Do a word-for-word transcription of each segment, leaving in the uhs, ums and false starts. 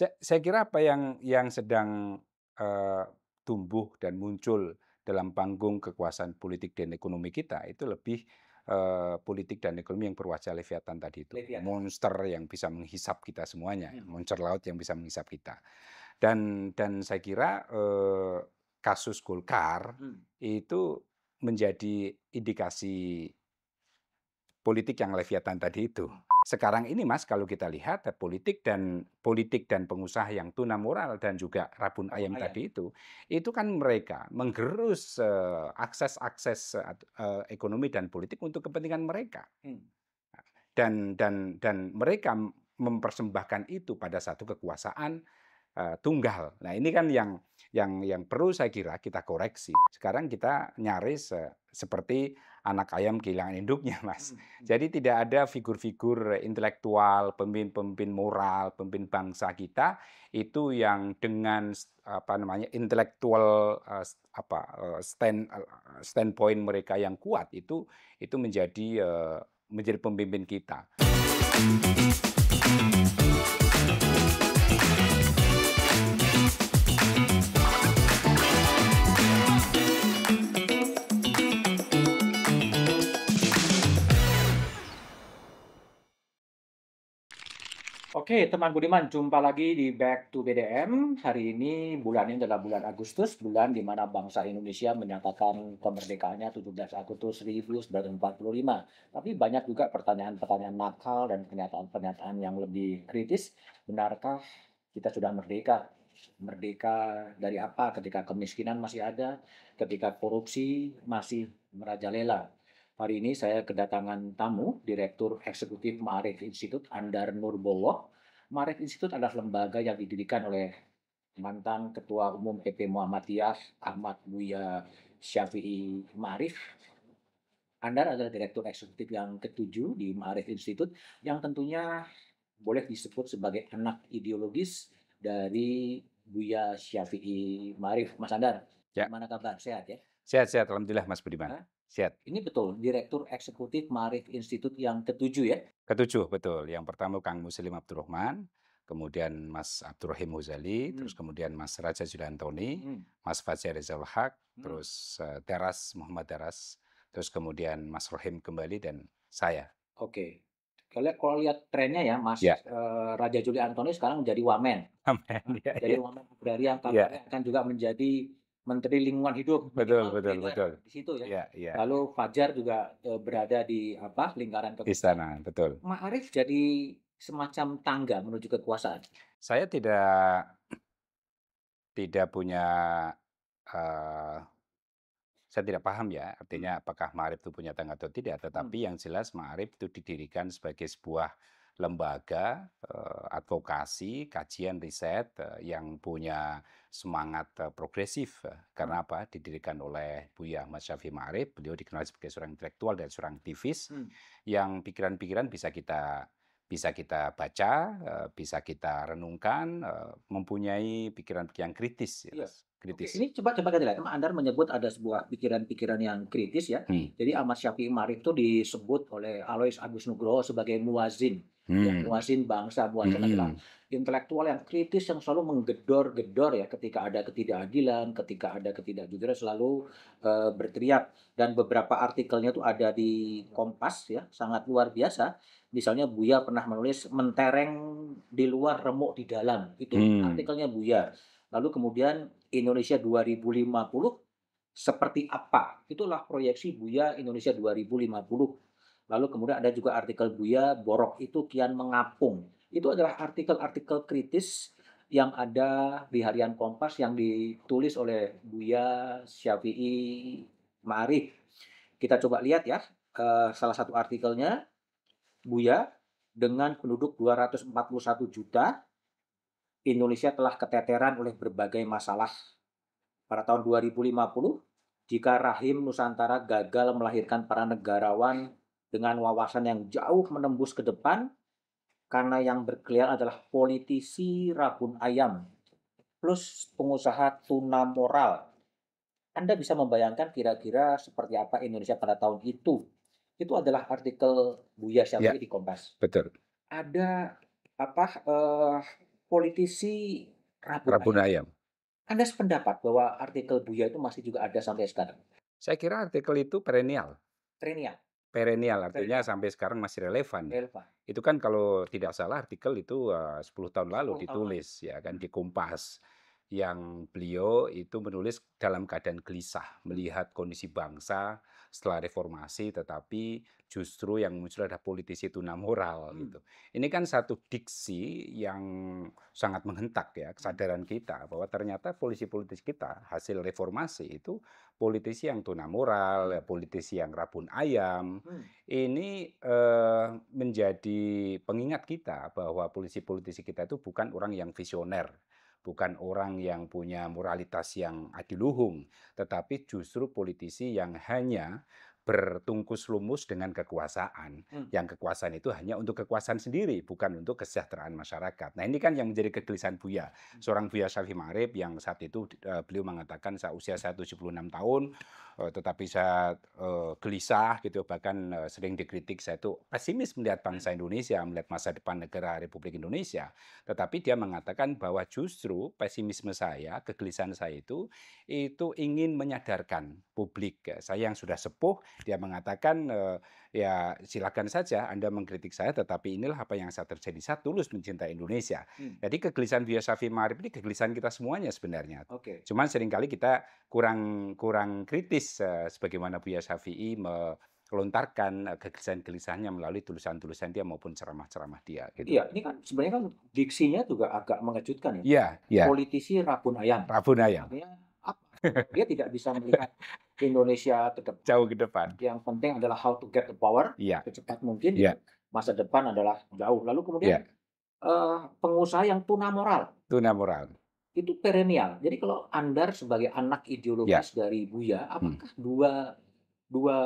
Saya, saya kira apa yang yang sedang uh, tumbuh dan muncul dalam panggung kekuasaan politik dan ekonomi kita itu lebih uh, politik dan ekonomi yang berwajah Leviathan tadi itu. Leviathan. Monster yang bisa menghisap kita semuanya, hmm. monster laut yang bisa menghisap kita. Dan dan saya kira uh, kasus Golkar hmm. itu menjadi indikasi politik yang Leviathan tadi itu. Sekarang ini Mas, kalau kita lihat politik dan politik dan pengusaha yang tuna moral dan juga rabun ayam oh, tadi ya. itu, itu kan mereka menggerus uh, akses-akses uh, uh, ekonomi dan politik untuk kepentingan mereka, hmm. dan dan dan mereka mempersembahkan itu pada satu kekuasaan uh, tunggal. Nah ini kan yang yang yang perlu saya kira kita koreksi. Sekarang kita nyaris uh, seperti anak ayam kehilangan induknya, Mas. Hmm. Jadi tidak ada figur-figur intelektual, pemimpin-pemimpin moral, pemimpin bangsa kita itu yang dengan apa namanya intelektual uh, apa uh, stand uh, standpoint mereka yang kuat itu itu menjadi uh, menjadi pemimpin kita. Oke, teman Budiman, jumpa lagi di Back to B D M. Hari ini bulan ini adalah bulan Agustus, bulan di mana bangsa Indonesia menyatakan kemerdekaannya tujuh belas Agustus seribu sembilan ratus empat puluh lima. Tapi banyak juga pertanyaan-pertanyaan nakal dan pernyataan-pernyataan yang lebih kritis. Benarkah kita sudah merdeka? Merdeka dari apa? Ketika kemiskinan masih ada, ketika korupsi masih merajalela. Hari ini saya kedatangan tamu, Direktur Eksekutif Ma'arif Institute, Andar Nurbolloh. Ma'arif Institute adalah lembaga yang didirikan oleh mantan Ketua Umum P P Muhammadiyah, Ahmad Buya Syafi'i Ma'arif. Andar adalah Direktur Eksekutif yang ketujuh di Ma'arif Institute, yang tentunya boleh disebut sebagai anak ideologis dari Buya Syafi'i Ma'arif. Mas Andar, ya. Gimana kabar? Sehat ya? Sehat-sehat, alhamdulillah Mas Budiman. Siap. Ini betul, Direktur Eksekutif Ma'arif Institute yang ketujuh ya? Ketujuh, betul. Yang pertama Kang Muslim Abdurrahman, kemudian Mas Abdurrahim Muzali, hmm. terus kemudian Mas Raja Julantoni, hmm. Mas Fajar Rizal Haq, hmm. terus uh, Teras, Muhammad Teras, terus kemudian Mas Rohim kembali, dan saya. Oke. Kalian kalau lihat trennya ya, Mas ya. Uh, Raja Julantoni sekarang menjadi Wamen. Amen, ya, jadi ya. Wamen Berari yang kabarnya ya. akan juga menjadi Menteri Lingkungan Hidup, betul betul betul di situ ya. Ya, ya. Lalu Fajar juga e, berada di apa lingkaran kekuasaan. Istana, betul. Ma'arif jadi semacam tangga menuju kekuasaan. Saya tidak tidak punya, uh, saya tidak paham ya. Artinya apakah Ma'arif itu punya tangga atau tidak? Tetapi hmm. yang jelas Ma'arif itu didirikan sebagai sebuah lembaga eh, advokasi, kajian, riset eh, yang punya semangat eh, progresif. Karena apa? Didirikan oleh Buya Ahmad Syafi'i Ma'arif, beliau dikenal sebagai seorang intelektual dan seorang aktivis hmm. yang pikiran-pikiran bisa kita bisa kita baca, eh, bisa kita renungkan, eh, mempunyai pikiran-pikiran kritis. Ya. Yes. Kritis. Oke, ini coba coba kita lihat. Anda menyebut ada sebuah pikiran-pikiran yang kritis ya. Hmm. Jadi Ahmad Syafi'i Ma'arif itu disebut oleh Alois Agus Nugroho sebagai muazin, hmm. ya, muazin bangsa, muazin hmm. intelektual yang kritis yang selalu menggedor-gedor ya ketika ada ketidakadilan, ketika ada ketidakjujuran selalu uh, berteriak. Dan beberapa artikelnya itu ada di Kompas ya, sangat luar biasa. Misalnya Buya pernah menulis mentereng di luar remuk di dalam, itu hmm. artikelnya Buya. Lalu kemudian Indonesia dua ribu lima puluh seperti apa? Itulah proyeksi Buya Indonesia dua ribu lima puluh. Lalu kemudian ada juga artikel Buya, borok itu kian mengapung. Itu adalah artikel-artikel kritis yang ada di Harian Kompas yang ditulis oleh Buya Syafi'i Ma'arif. Kita coba lihat ya, salah satu artikelnya, Buya, dengan penduduk dua ratus empat puluh satu juta, Indonesia telah keteteran oleh berbagai masalah. Pada tahun dua ribu lima puluh, jika rahim Nusantara gagal melahirkan para negarawan dengan wawasan yang jauh menembus ke depan, karena yang berkeliaran adalah politisi rabun ayam, plus pengusaha tuna moral. Anda bisa membayangkan kira-kira seperti apa Indonesia pada tahun itu. Itu adalah artikel Buya Syafi'i ya, di Kompas. Betul. Ada apa... Uh, politisi rabun Rabun ayam. ayam. Anda sependapat bahwa artikel Buya itu masih juga ada sampai sekarang? Saya kira artikel itu perennial. Perennial? Perennial, artinya perennial. Sampai sekarang masih relevan. Relevan. Itu kan kalau tidak salah artikel itu uh, sepuluh tahun lalu ditulis, tahun. ya kan, di Kompas. Yang beliau itu menulis dalam keadaan gelisah, melihat kondisi bangsa setelah reformasi, tetapi justru yang muncul ada politisi tuna moral. Hmm. Gitu. Ini kan satu diksi yang sangat menghentak ya, kesadaran kita bahwa ternyata politisi-politisi kita hasil reformasi itu politisi yang tuna moral, politisi yang rabun ayam. Hmm. Ini eh, menjadi pengingat kita bahwa politisi-politisi kita itu bukan orang yang visioner. Bukan orang yang punya moralitas yang adiluhung, tetapi justru politisi yang hanya bertungkus lumus dengan kekuasaan. Hmm. Yang kekuasaan itu hanya untuk kekuasaan sendiri, bukan untuk kesejahteraan masyarakat. Nah ini kan yang menjadi kegelisahan Buya. Hmm. Seorang Buya Syafi'i Ma'arif yang saat itu uh, beliau mengatakan, saya usia saya tujuh puluh enam tahun, uh, tetapi saya uh, gelisah, gitu, bahkan uh, sering dikritik, saya itu pesimis melihat bangsa Indonesia, melihat masa depan negara Republik Indonesia. Tetapi dia mengatakan bahwa justru pesimisme saya, kegelisahan saya itu, itu ingin menyadarkan publik. Saya yang sudah sepuh, dia mengatakan, e, ya silakan saja Anda mengkritik saya, tetapi inilah apa yang saya terjadi. Saya tulus mencintai Indonesia. Hmm. Jadi kegelisahan Buya Syafi'i Ma'arif ini kegelisahan kita semuanya sebenarnya. Okay. Cuman seringkali kita kurang kurang kritis uh, sebagaimana Buya Syafi'i melontarkan uh, kegelisahan-gelisahannya melalui tulisan-tulisan dia maupun ceramah-ceramah dia. Gitu. Iya, ini kan sebenarnya kan diksinya juga agak mengejutkan ya. Iya, iya. Politisi rabun ayam. Rabun ayam. Artinya, dia tidak bisa melihat Indonesia ke depan. Jauh ke depan. Yang penting adalah how to get the power yeah. secepat mungkin. Yeah. Masa depan adalah jauh. Lalu kemudian yeah. uh, pengusaha yang tuna moral. Tuna moral. Itu perennial. Jadi kalau Anda sebagai anak ideologis yeah. dari Buya, apakah hmm. dua dua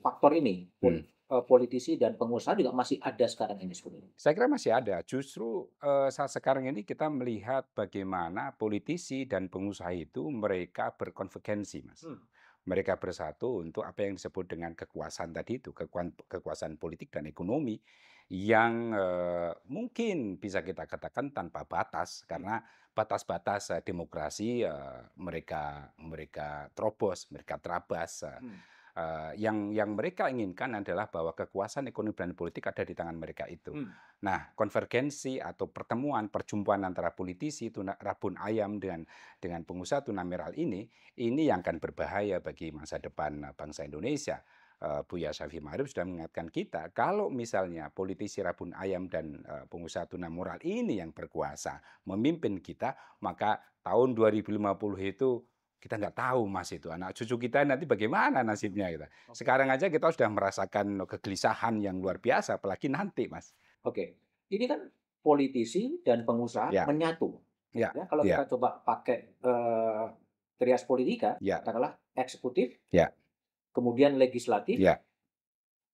faktor ini hmm. politisi dan pengusaha juga masih ada sekarang ini sebenarnya? Saya kira masih ada. Justru eh, saat sekarang ini kita melihat bagaimana politisi dan pengusaha itu mereka berkonvergensi, Mas. Hmm. Mereka bersatu untuk apa yang disebut dengan kekuasaan tadi itu, kekuasaan, kekuasaan politik dan ekonomi yang eh, mungkin bisa kita katakan tanpa batas karena batas-batas eh, demokrasi eh, mereka mereka terobos, mereka terabas. Eh, hmm. Uh, yang yang mereka inginkan adalah bahwa kekuasaan ekonomi dan politik ada di tangan mereka itu. Hmm. Nah, konvergensi atau pertemuan, perjumpaan antara politisi tuna rabun ayam dengan dengan pengusaha tuna moral ini, ini yang akan berbahaya bagi masa depan bangsa Indonesia. Uh, Buya Syafi'i Ma'arif sudah mengingatkan kita kalau misalnya politisi rabun ayam dan uh, pengusaha tuna moral ini yang berkuasa memimpin kita, maka tahun dua ribu lima puluh itu kita nggak tahu Mas itu anak cucu kita nanti bagaimana nasibnya kita. Sekarang aja kita sudah merasakan kegelisahan yang luar biasa, apalagi nanti Mas. Oke, ini kan politisi dan pengusaha ya. menyatu. Ya. Ya, kalau ya. kita coba pakai uh, trias politika, ya. katakanlah eksekutif, ya. kemudian legislatif, ya.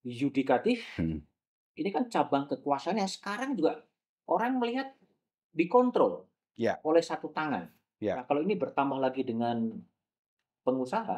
yudikatif. Hmm. Ini kan cabang kekuasaan yang sekarang juga orang melihat dikontrol ya. oleh satu tangan. Ya. Nah, kalau ini bertambah lagi dengan pengusaha,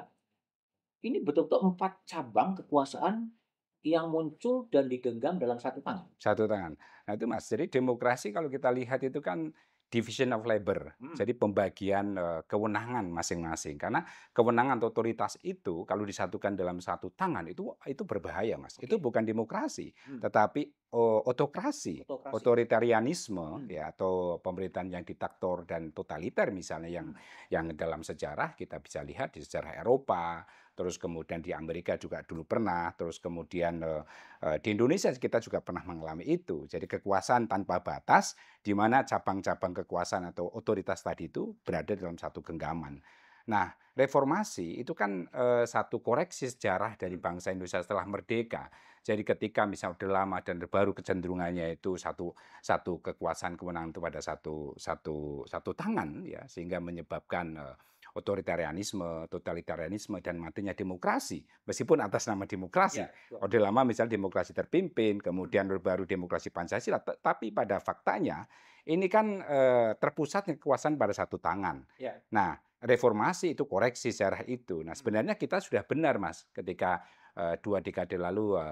ini betul-betul empat cabang kekuasaan yang muncul dan digenggam dalam satu tangan. Satu tangan. Nah itu Mas, jadi demokrasi kalau kita lihat itu kan division of labor, hmm. jadi pembagian uh, kewenangan masing-masing. Karena kewenangan otoritas itu kalau disatukan dalam satu tangan itu itu berbahaya Mas. Okay. Itu bukan demokrasi, hmm. tetapi uh, otokrasi, otokrasi, otoritarianisme hmm. ya, atau pemerintahan yang diktator dan totaliter misalnya yang hmm. yang dalam sejarah kita bisa lihat di sejarah Eropa. Terus kemudian di Amerika juga dulu pernah, terus kemudian uh, uh, di Indonesia kita juga pernah mengalami itu. Jadi kekuasaan tanpa batas, di mana cabang-cabang kekuasaan atau otoritas tadi itu berada dalam satu genggaman. Nah, reformasi itu kan uh, satu koreksi sejarah dari bangsa Indonesia setelah merdeka. Jadi ketika misalnya Orde Lama dan Orde Baru kecenderungannya itu satu satu kekuasaan kewenangan itu pada satu satu satu tangan, ya, sehingga menyebabkan uh, otoritarianisme, totalitarianisme, dan matinya demokrasi. Meskipun atas nama demokrasi. Ya, ya. Orde Lama misalnya demokrasi terpimpin, kemudian Orde Baru demokrasi Pancasila. Tapi pada faktanya, ini kan e, terpusat kekuasaan pada satu tangan. Ya. Nah, reformasi itu koreksi sejarah itu. Nah, sebenarnya kita sudah benar, Mas. Ketika e, dua dekade lalu, e,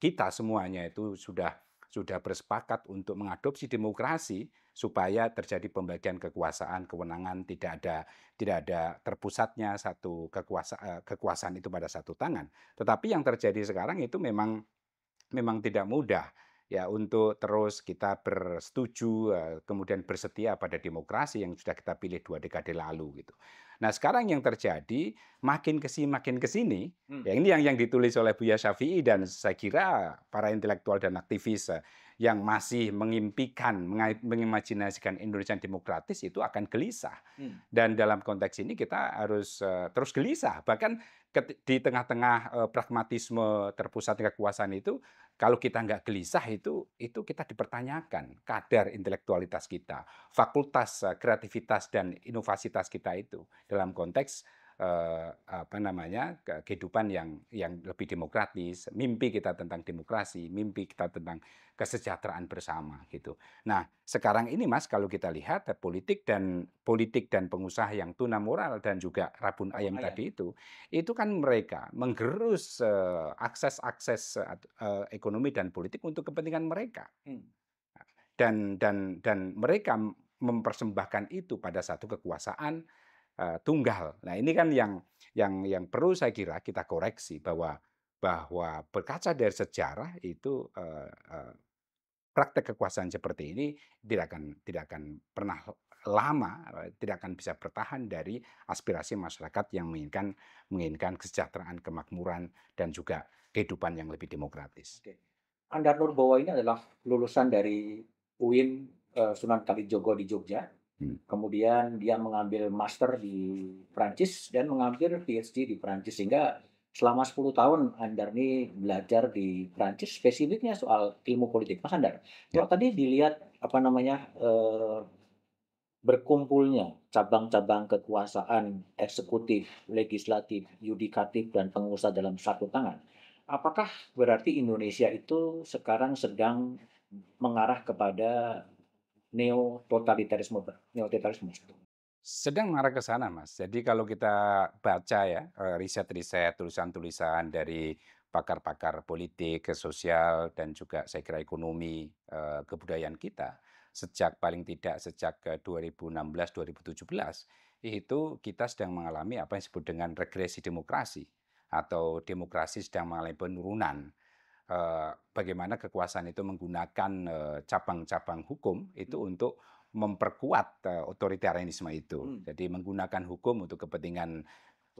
kita semuanya itu sudah sudah bersepakat untuk mengadopsi demokrasi supaya terjadi pembagian kekuasaan, kewenangan, tidak ada tidak ada terpusatnya satu kekuasa, kekuasaan itu pada satu tangan. Tetapi yang terjadi sekarang itu memang memang tidak mudah. Ya, untuk terus kita bersetuju, kemudian bersetia pada demokrasi yang sudah kita pilih dua dekade lalu gitu. Nah sekarang yang terjadi makin kesini makin kesini, hmm. ya ini yang yang ditulis oleh Buya Syafiee dan saya kira para intelektual dan aktivis yang masih mengimpikan, mengimajinasikan Indonesia demokratis itu akan gelisah. Hmm. Dan dalam konteks ini kita harus uh, terus gelisah, bahkan di tengah-tengah pragmatisme terpusat kekuasaan itu, kalau kita nggak gelisah itu itu kita dipertanyakan kadar intelektualitas kita, fakultas kreativitas dan inovasitas kita itu dalam konteks eh, apa namanya kehidupan yang yang lebih demokratis, mimpi kita tentang demokrasi, mimpi kita tentang kesejahteraan bersama gitu. Nah sekarang ini Mas, kalau kita lihat politik dan politik dan pengusaha yang tunamoral dan juga rabun ayam, ayam tadi itu, itu kan mereka menggerus uh, akses-akses uh, ekonomi dan politik untuk kepentingan mereka, hmm. dan dan dan mereka mempersembahkan itu pada satu kekuasaan uh, tunggal. Nah ini kan yang yang yang perlu saya kira kita koreksi bahwa bahwa berkaca dari sejarah itu eh, eh, praktek kekuasaan seperti ini tidak akan tidak akan pernah lama, tidak akan bisa bertahan dari aspirasi masyarakat yang menginginkan menginginkan kesejahteraan, kemakmuran dan juga kehidupan yang lebih demokratis. Oke. Andar Nurbowo ini adalah lulusan dari U I N eh, Sunan Kalijogo di Jogja. Hmm. Kemudian dia mengambil master di Prancis dan mengambil P H D di Prancis, sehingga selama sepuluh tahun Andar ini belajar di Prancis spesifiknya soal ilmu politik. Mas Andar, ya. Kalau tadi dilihat apa namanya eh, berkumpulnya cabang-cabang kekuasaan eksekutif, legislatif, yudikatif dan pengusaha dalam satu tangan, apakah berarti Indonesia itu sekarang sedang mengarah kepada neo-totalitarisme? Neo-totalitarisme itu sedang mengarah ke sana, Mas. Jadi kalau kita baca ya riset-riset, tulisan-tulisan dari pakar-pakar politik, sosial, dan juga saya kira ekonomi, eh, kebudayaan kita, sejak paling tidak sejak dua ribu enam belas dua ribu tujuh belas, itu kita sedang mengalami apa yang disebut dengan regresi demokrasi, atau demokrasi sedang mengalami penurunan. Eh, bagaimana kekuasaan itu menggunakan cabang-cabang eh, hukum itu untuk memperkuat uh, otoritarianisme itu. Hmm. Jadi menggunakan hukum untuk kepentingan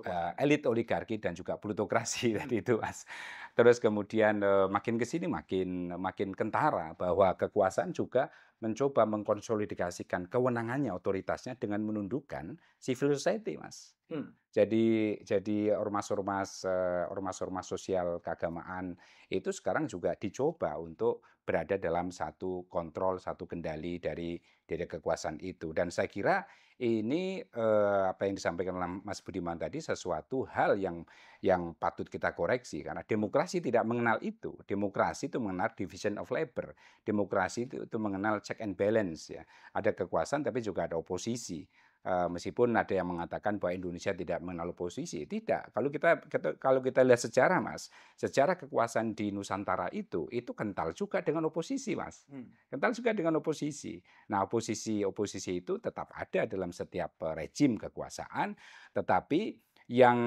uh, elit oligarki dan juga plutokrasi hmm. tadi itu, Mas. Terus kemudian uh, makin kesini makin makin kentara bahwa kekuasaan juga mencoba mengkonsolidasikan kewenangannya, otoritasnya dengan menundukkan civil society, Mas. Hmm. Jadi jadi ormas-ormas uh, ormas-ormas sosial keagamaan itu sekarang juga dicoba untuk berada dalam satu kontrol, satu kendali dari dari kekuasaan itu. Dan saya kira ini eh, apa yang disampaikan oleh Mas Budiman tadi sesuatu hal yang yang patut kita koreksi, karena demokrasi tidak mengenal itu. Demokrasi itu mengenal division of labor. Demokrasi itu, itu mengenal check and balance ya. Ada kekuasaan tapi juga ada oposisi. Uh, meskipun ada yang mengatakan bahwa Indonesia tidak mengenal oposisi, tidak. Kalau kita, kita kalau kita lihat sejarah, Mas, sejarah kekuasaan di Nusantara itu itu kental juga dengan oposisi, Mas. Hmm. Kental juga dengan oposisi. Nah, oposisi oposisi itu tetap ada dalam setiap rejim kekuasaan, tetapi yang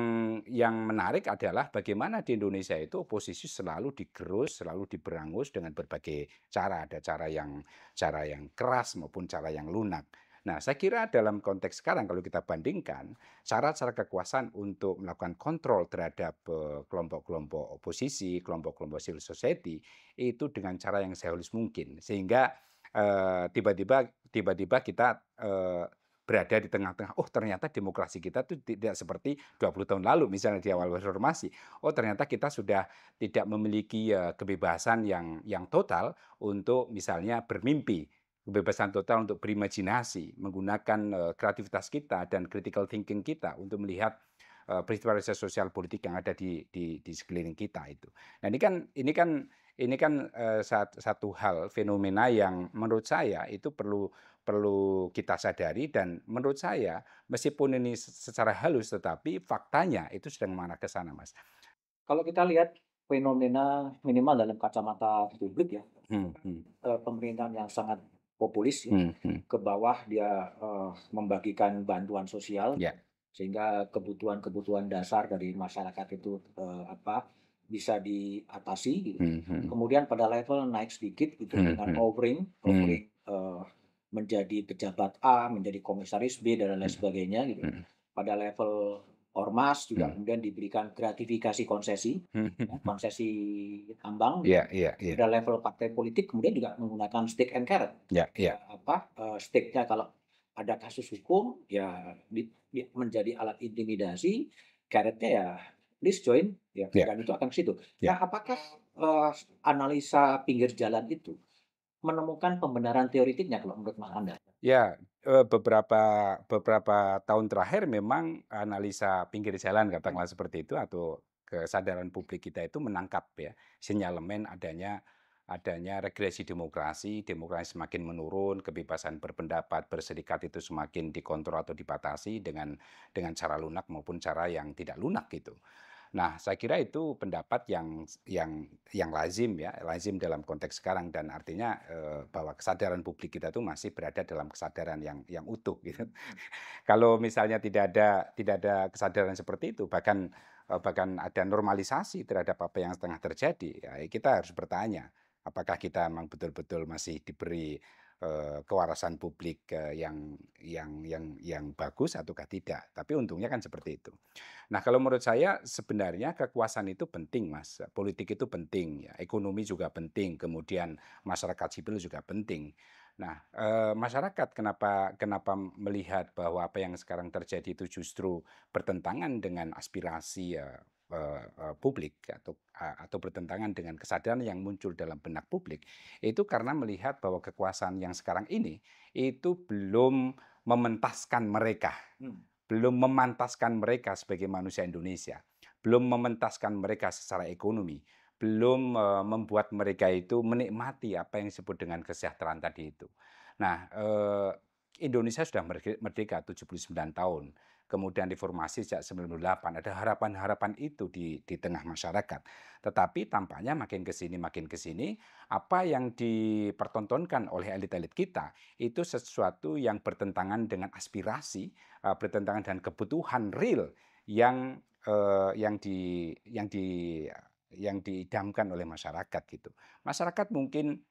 yang menarik adalah bagaimana di Indonesia itu oposisi selalu digerus, selalu diberangus dengan berbagai cara. Ada cara yang cara yang keras maupun cara yang lunak. Nah, saya kira dalam konteks sekarang kalau kita bandingkan syarat-syarat kekuasaan untuk melakukan kontrol terhadap kelompok-kelompok oposisi, kelompok-kelompok civil society itu dengan cara yang sehalus mungkin, sehingga tiba-tiba eh, tiba-tiba kita eh, berada di tengah-tengah, oh ternyata demokrasi kita itu tidak seperti dua puluh tahun lalu misalnya di awal reformasi. Oh ternyata kita sudah tidak memiliki eh, kebebasan yang yang total untuk misalnya bermimpi. Kebebasan total untuk berimajinasi, menggunakan uh, kreativitas kita dan critical thinking kita untuk melihat uh, peristiwa sosial politik yang ada di, di, di sekeliling kita itu. Nah ini kan ini kan ini kan uh, satu hal, fenomena yang menurut saya itu perlu perlu kita sadari, dan menurut saya meskipun ini secara halus tetapi faktanya itu sedang mengarah ke sana, Mas. Kalau kita lihat fenomena minimal dalam kacamata publik ya, hmm, hmm. pemerintahan yang sangat populis ya, hmm, hmm. ke bawah dia uh, membagikan bantuan sosial yeah. sehingga kebutuhan-kebutuhan dasar dari masyarakat itu uh, apa bisa diatasi gitu. hmm, hmm. Kemudian pada level naik sedikit gitu hmm, dengan hmm. offering offering hmm. uh, menjadi pejabat A, menjadi komisaris B dan lain hmm. sebagainya gitu. hmm. Pada level Ormas juga hmm. kemudian diberikan gratifikasi konsesi, hmm. konsesi tambang. Yeah, yeah, yeah. Pada level partai politik kemudian juga menggunakan stick and carrot. Yeah, yeah. Apa uh, sticknya kalau ada kasus hukum ya di, di, menjadi alat intimidasi, carrotnya ya please join ya, yeah. dan itu akan ke situ. Yeah. Nah, apakah uh, analisa pinggir jalan itu menemukan pembenaran teoritiknya kalau menurut Mas Anda? Ya. Yeah. beberapa beberapa tahun terakhir memang analisa pinggir jalan katakanlah seperti itu atau kesadaran publik kita itu menangkap ya sinyalemen adanya adanya regresi demokrasi, demokrasi semakin menurun, kebebasan berpendapat, berserikat itu semakin dikontrol atau dibatasi dengan dengan cara lunak maupun cara yang tidak lunak gitu. Nah, saya kira itu pendapat yang yang yang lazim ya, lazim dalam konteks sekarang dan artinya eh, bahwa kesadaran publik kita tuh masih berada dalam kesadaran yang yang utuh gitu. Kalau misalnya tidak ada tidak ada kesadaran seperti itu, bahkan eh, bahkan ada normalisasi terhadap apa yang tengah terjadi, ya, kita harus bertanya apakah kita memang betul-betul masih diberi eh, kewarasan publik eh, yang yang yang yang bagus ataukah tidak. Tapi untungnya kan seperti itu. Nah, kalau menurut saya sebenarnya kekuasaan itu penting, Mas. Politik itu penting, ya. Ekonomi juga penting, kemudian masyarakat sipil juga penting. Nah, e, masyarakat kenapa kenapa melihat bahwa apa yang sekarang terjadi itu justru bertentangan dengan aspirasi e, e, publik atau a, atau bertentangan dengan kesadaran yang muncul dalam benak publik, itu karena melihat bahwa kekuasaan yang sekarang ini itu belum mementaskan mereka. Hmm. Belum memantaskan mereka sebagai manusia Indonesia, belum mementaskan mereka secara ekonomi, belum uh, membuat mereka itu menikmati apa yang disebut dengan kesejahteraan tadi itu. Nah, uh, Indonesia sudah merdeka tujuh puluh sembilan tahun, kemudian reformasi sejak sembilan puluh delapan, ada harapan-harapan itu di, di tengah masyarakat. Tetapi tampaknya makin ke sini, makin ke sini, apa yang dipertontonkan oleh elit-elit kita itu sesuatu yang bertentangan dengan aspirasi, bertentangan dengan kebutuhan real yang eh, yang di yang di yang diidamkan oleh masyarakat gitu. Masyarakat mungkin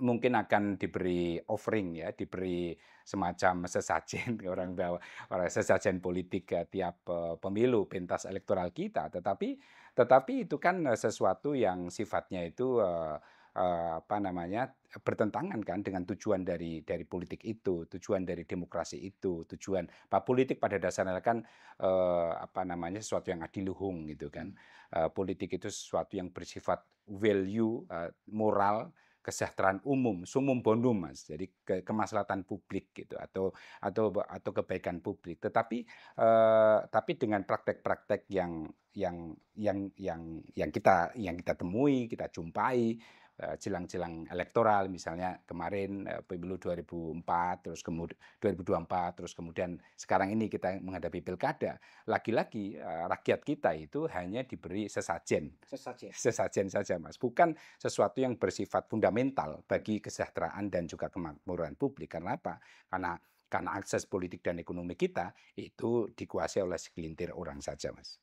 mungkin akan diberi offering ya, diberi semacam sesajen orang bawa orang sesajen politik ya, tiap uh, pemilu pentas elektoral kita. Tetapi tetapi itu kan sesuatu yang sifatnya itu uh, uh, apa namanya bertentangan kan dengan tujuan dari dari politik itu, tujuan dari demokrasi itu, tujuan pak politik pada dasarnya kan uh, apa namanya sesuatu yang adiluhung gitu kan. Uh, politik itu sesuatu yang bersifat value, uh, moral, kesejahteraan umum, sumum bonum Mas, jadi ke kemaslahatan publik gitu atau atau atau kebaikan publik. Tetapi eh, tapi dengan praktek-praktek yang yang yang yang yang kita yang kita temui, kita jumpai jelang-jelang eh, elektoral misalnya kemarin eh, pemilu dua ribu empat terus kemudian dua ribu dua puluh empat terus kemudian sekarang ini kita menghadapi pilkada, lagi-lagi eh, rakyat kita itu hanya diberi sesajen. Sesajen. Sesajen saja Mas, bukan sesuatu yang bersifat fundamental bagi kesejahteraan dan juga kemakmuran publik. Karena apa? Karena karena akses politik dan ekonomi kita itu dikuasai oleh segelintir orang saja, Mas.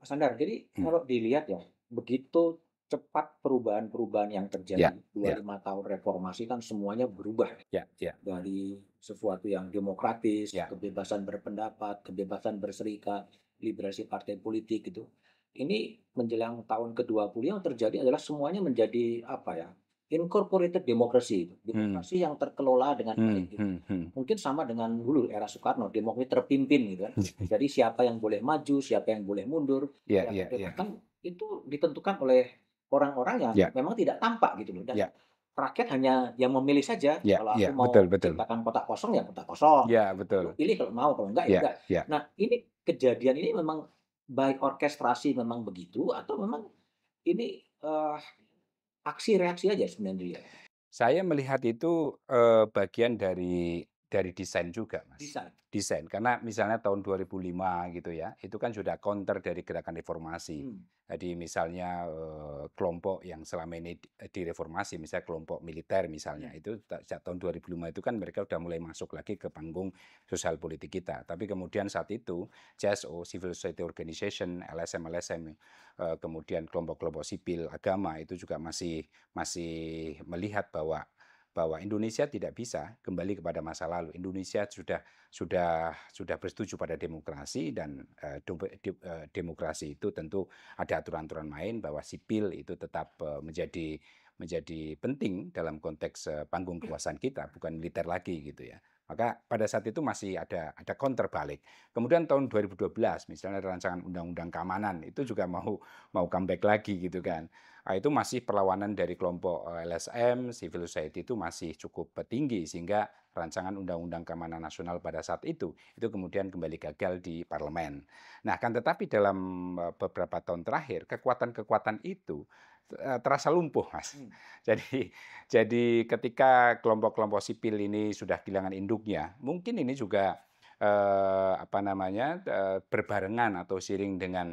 Mas Andar, jadi hmm. kalau dilihat ya, begitu cepat perubahan-perubahan yang terjadi, yeah, dua puluh lima yeah. tahun reformasi kan semuanya berubah. Yeah, yeah. Dari sesuatu yang demokratis, yeah. kebebasan berpendapat, kebebasan berserikat, liberasi partai politik gitu. Ini menjelang tahun ke dua puluh yang terjadi adalah semuanya menjadi apa ya? Incorporated demokrasi, demokrasi hmm. yang terkelola dengan baik. Hmm. Gitu. Hmm. Mungkin sama dengan dulu era Soekarno, demokrasi terpimpin gitu kan. Jadi siapa yang boleh maju, siapa yang boleh mundur, yeah, ya, yeah, kan yeah. itu ditentukan oleh orang-orang yang yeah. memang tidak tampak gitu loh. Dan yeah. rakyat hanya yang memilih saja. Yeah. Kalau aku yeah. mau ciptakan kotak kosong ya kotak kosong. Yeah, betul. Pilih kalau mau, kalau enggak yeah. ya enggak. Yeah. Nah, ini kejadian ini memang baik orkestrasi memang begitu atau memang ini uh, aksi reaksi aja sebenarnya? Saya melihat itu eh, bagian dari Dari desain juga, Mas. Desain. Desain. Karena misalnya tahun dua ribu lima gitu ya, itu kan sudah counter dari gerakan reformasi. Hmm. Jadi misalnya kelompok yang selama ini direformasi, misalnya kelompok militer misalnya, hmm. itu sejak tahun dua ribu lima itu kan mereka sudah mulai masuk lagi ke panggung sosial politik kita. Tapi kemudian saat itu C S O, Civil Society Organization, L S M L S M, kemudian kelompok-kelompok sipil, agama itu juga masih masih melihat bahwa bahwa Indonesia tidak bisa kembali kepada masa lalu. Indonesia sudah sudah sudah bersetuju pada demokrasi dan uh, de, uh, demokrasi itu tentu ada aturan-aturan main bahwa sipil itu tetap uh, menjadi menjadi penting dalam konteks uh, panggung kekuasaan kita, bukan militer lagi gitu ya. Maka pada saat itu masih ada ada counter balik. Kemudian tahun dua ribu dua belas misalnya rancangan undang-undang keamanan itu juga mau mau comeback lagi gitu kan. Nah, itu masih perlawanan dari kelompok L S M, civil society itu masih cukup tinggi sehingga rancangan undang-undang keamanan nasional pada saat itu itu kemudian kembali gagal di parlemen. Nah, kan tetapi dalam beberapa tahun terakhir kekuatan-kekuatan itu terasa lumpuh, Mas. Hmm. Jadi jadi ketika kelompok-kelompok sipil ini sudah kehilangan induknya, mungkin ini juga eh, apa namanya eh, berbarengan atau seiring dengan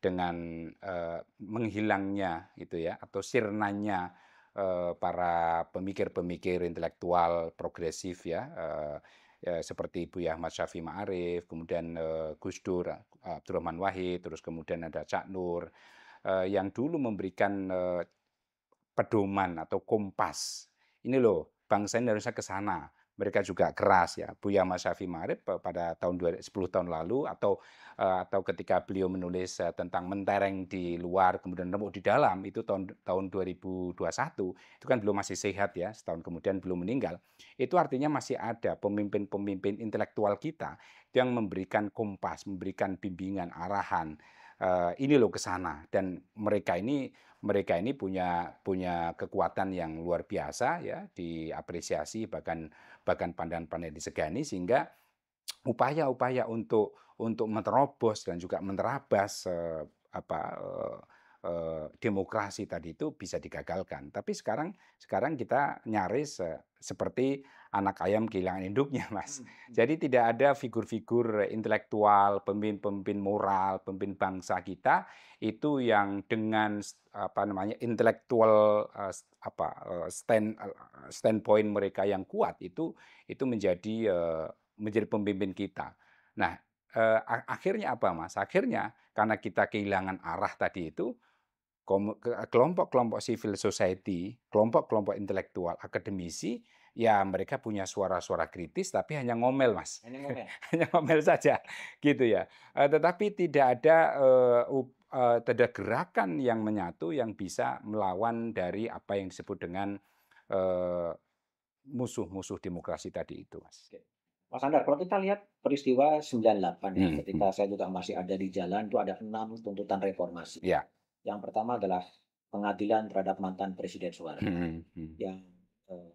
dengan eh, menghilangnya gitu ya, atau sirnanya eh, para pemikir-pemikir intelektual progresif ya. Eh, Ya, seperti Buya Ahmad Syafi'i Ma'arif, kemudian eh, Gus Dur, Abdurrahman Wahid, terus kemudian ada Cak Nur, yang dulu memberikan pedoman atau kompas. Ini loh, bangsa ini harusnya ke sana. Mereka juga keras ya. Buya Ahmad Syafi'i Ma'arif pada tahun sepuluh tahun lalu atau atau ketika beliau menulis tentang mentereng di luar kemudian remuk di dalam itu tahun tahun dua ribu dua puluh satu itu kan belum masih sehat ya, setahun kemudian belum meninggal. Itu artinya masih ada pemimpin-pemimpin intelektual kita yang memberikan kompas, memberikan bimbingan, arahan. Uh, ini loh ke sana, dan mereka ini mereka ini punya punya kekuatan yang luar biasa ya, diapresiasi bahkan bahkan pandangan-pandangan disegani sehingga upaya-upaya untuk untuk menerobos dan juga menerabas uh, apa uh, uh, demokrasi tadi itu bisa digagalkan. Tapi sekarang sekarang kita nyaris uh, seperti anak ayam kehilangan induknya, Mas. Jadi tidak ada figur-figur intelektual, pemimpin-pemimpin moral, pemimpin bangsa kita itu yang dengan apa namanya intelektual apa stand standpoint mereka yang kuat itu itu menjadi menjadi pemimpin kita. Nah, akhirnya apa, Mas? Akhirnya karena kita kehilangan arah tadi itu, kelompok-kelompok civil society, kelompok-kelompok intelektual, akademisi, ya mereka punya suara-suara kritis tapi hanya ngomel, Mas. Hanya ngomel, hanya ngomel saja gitu ya. Uh, tetapi tidak ada uh, uh, tidak gerakan yang menyatu yang bisa melawan dari apa yang disebut dengan musuh-musuh demokrasi tadi itu, Mas. Oke. Mas Andar, kalau kita lihat peristiwa sembilan puluh delapan hmm. ya, ketika saya juga masih ada di jalan itu ada enam tuntutan reformasi. Ya. Yang pertama adalah pengadilan terhadap mantan Presiden Soeharto. Hmm. Hmm. Yang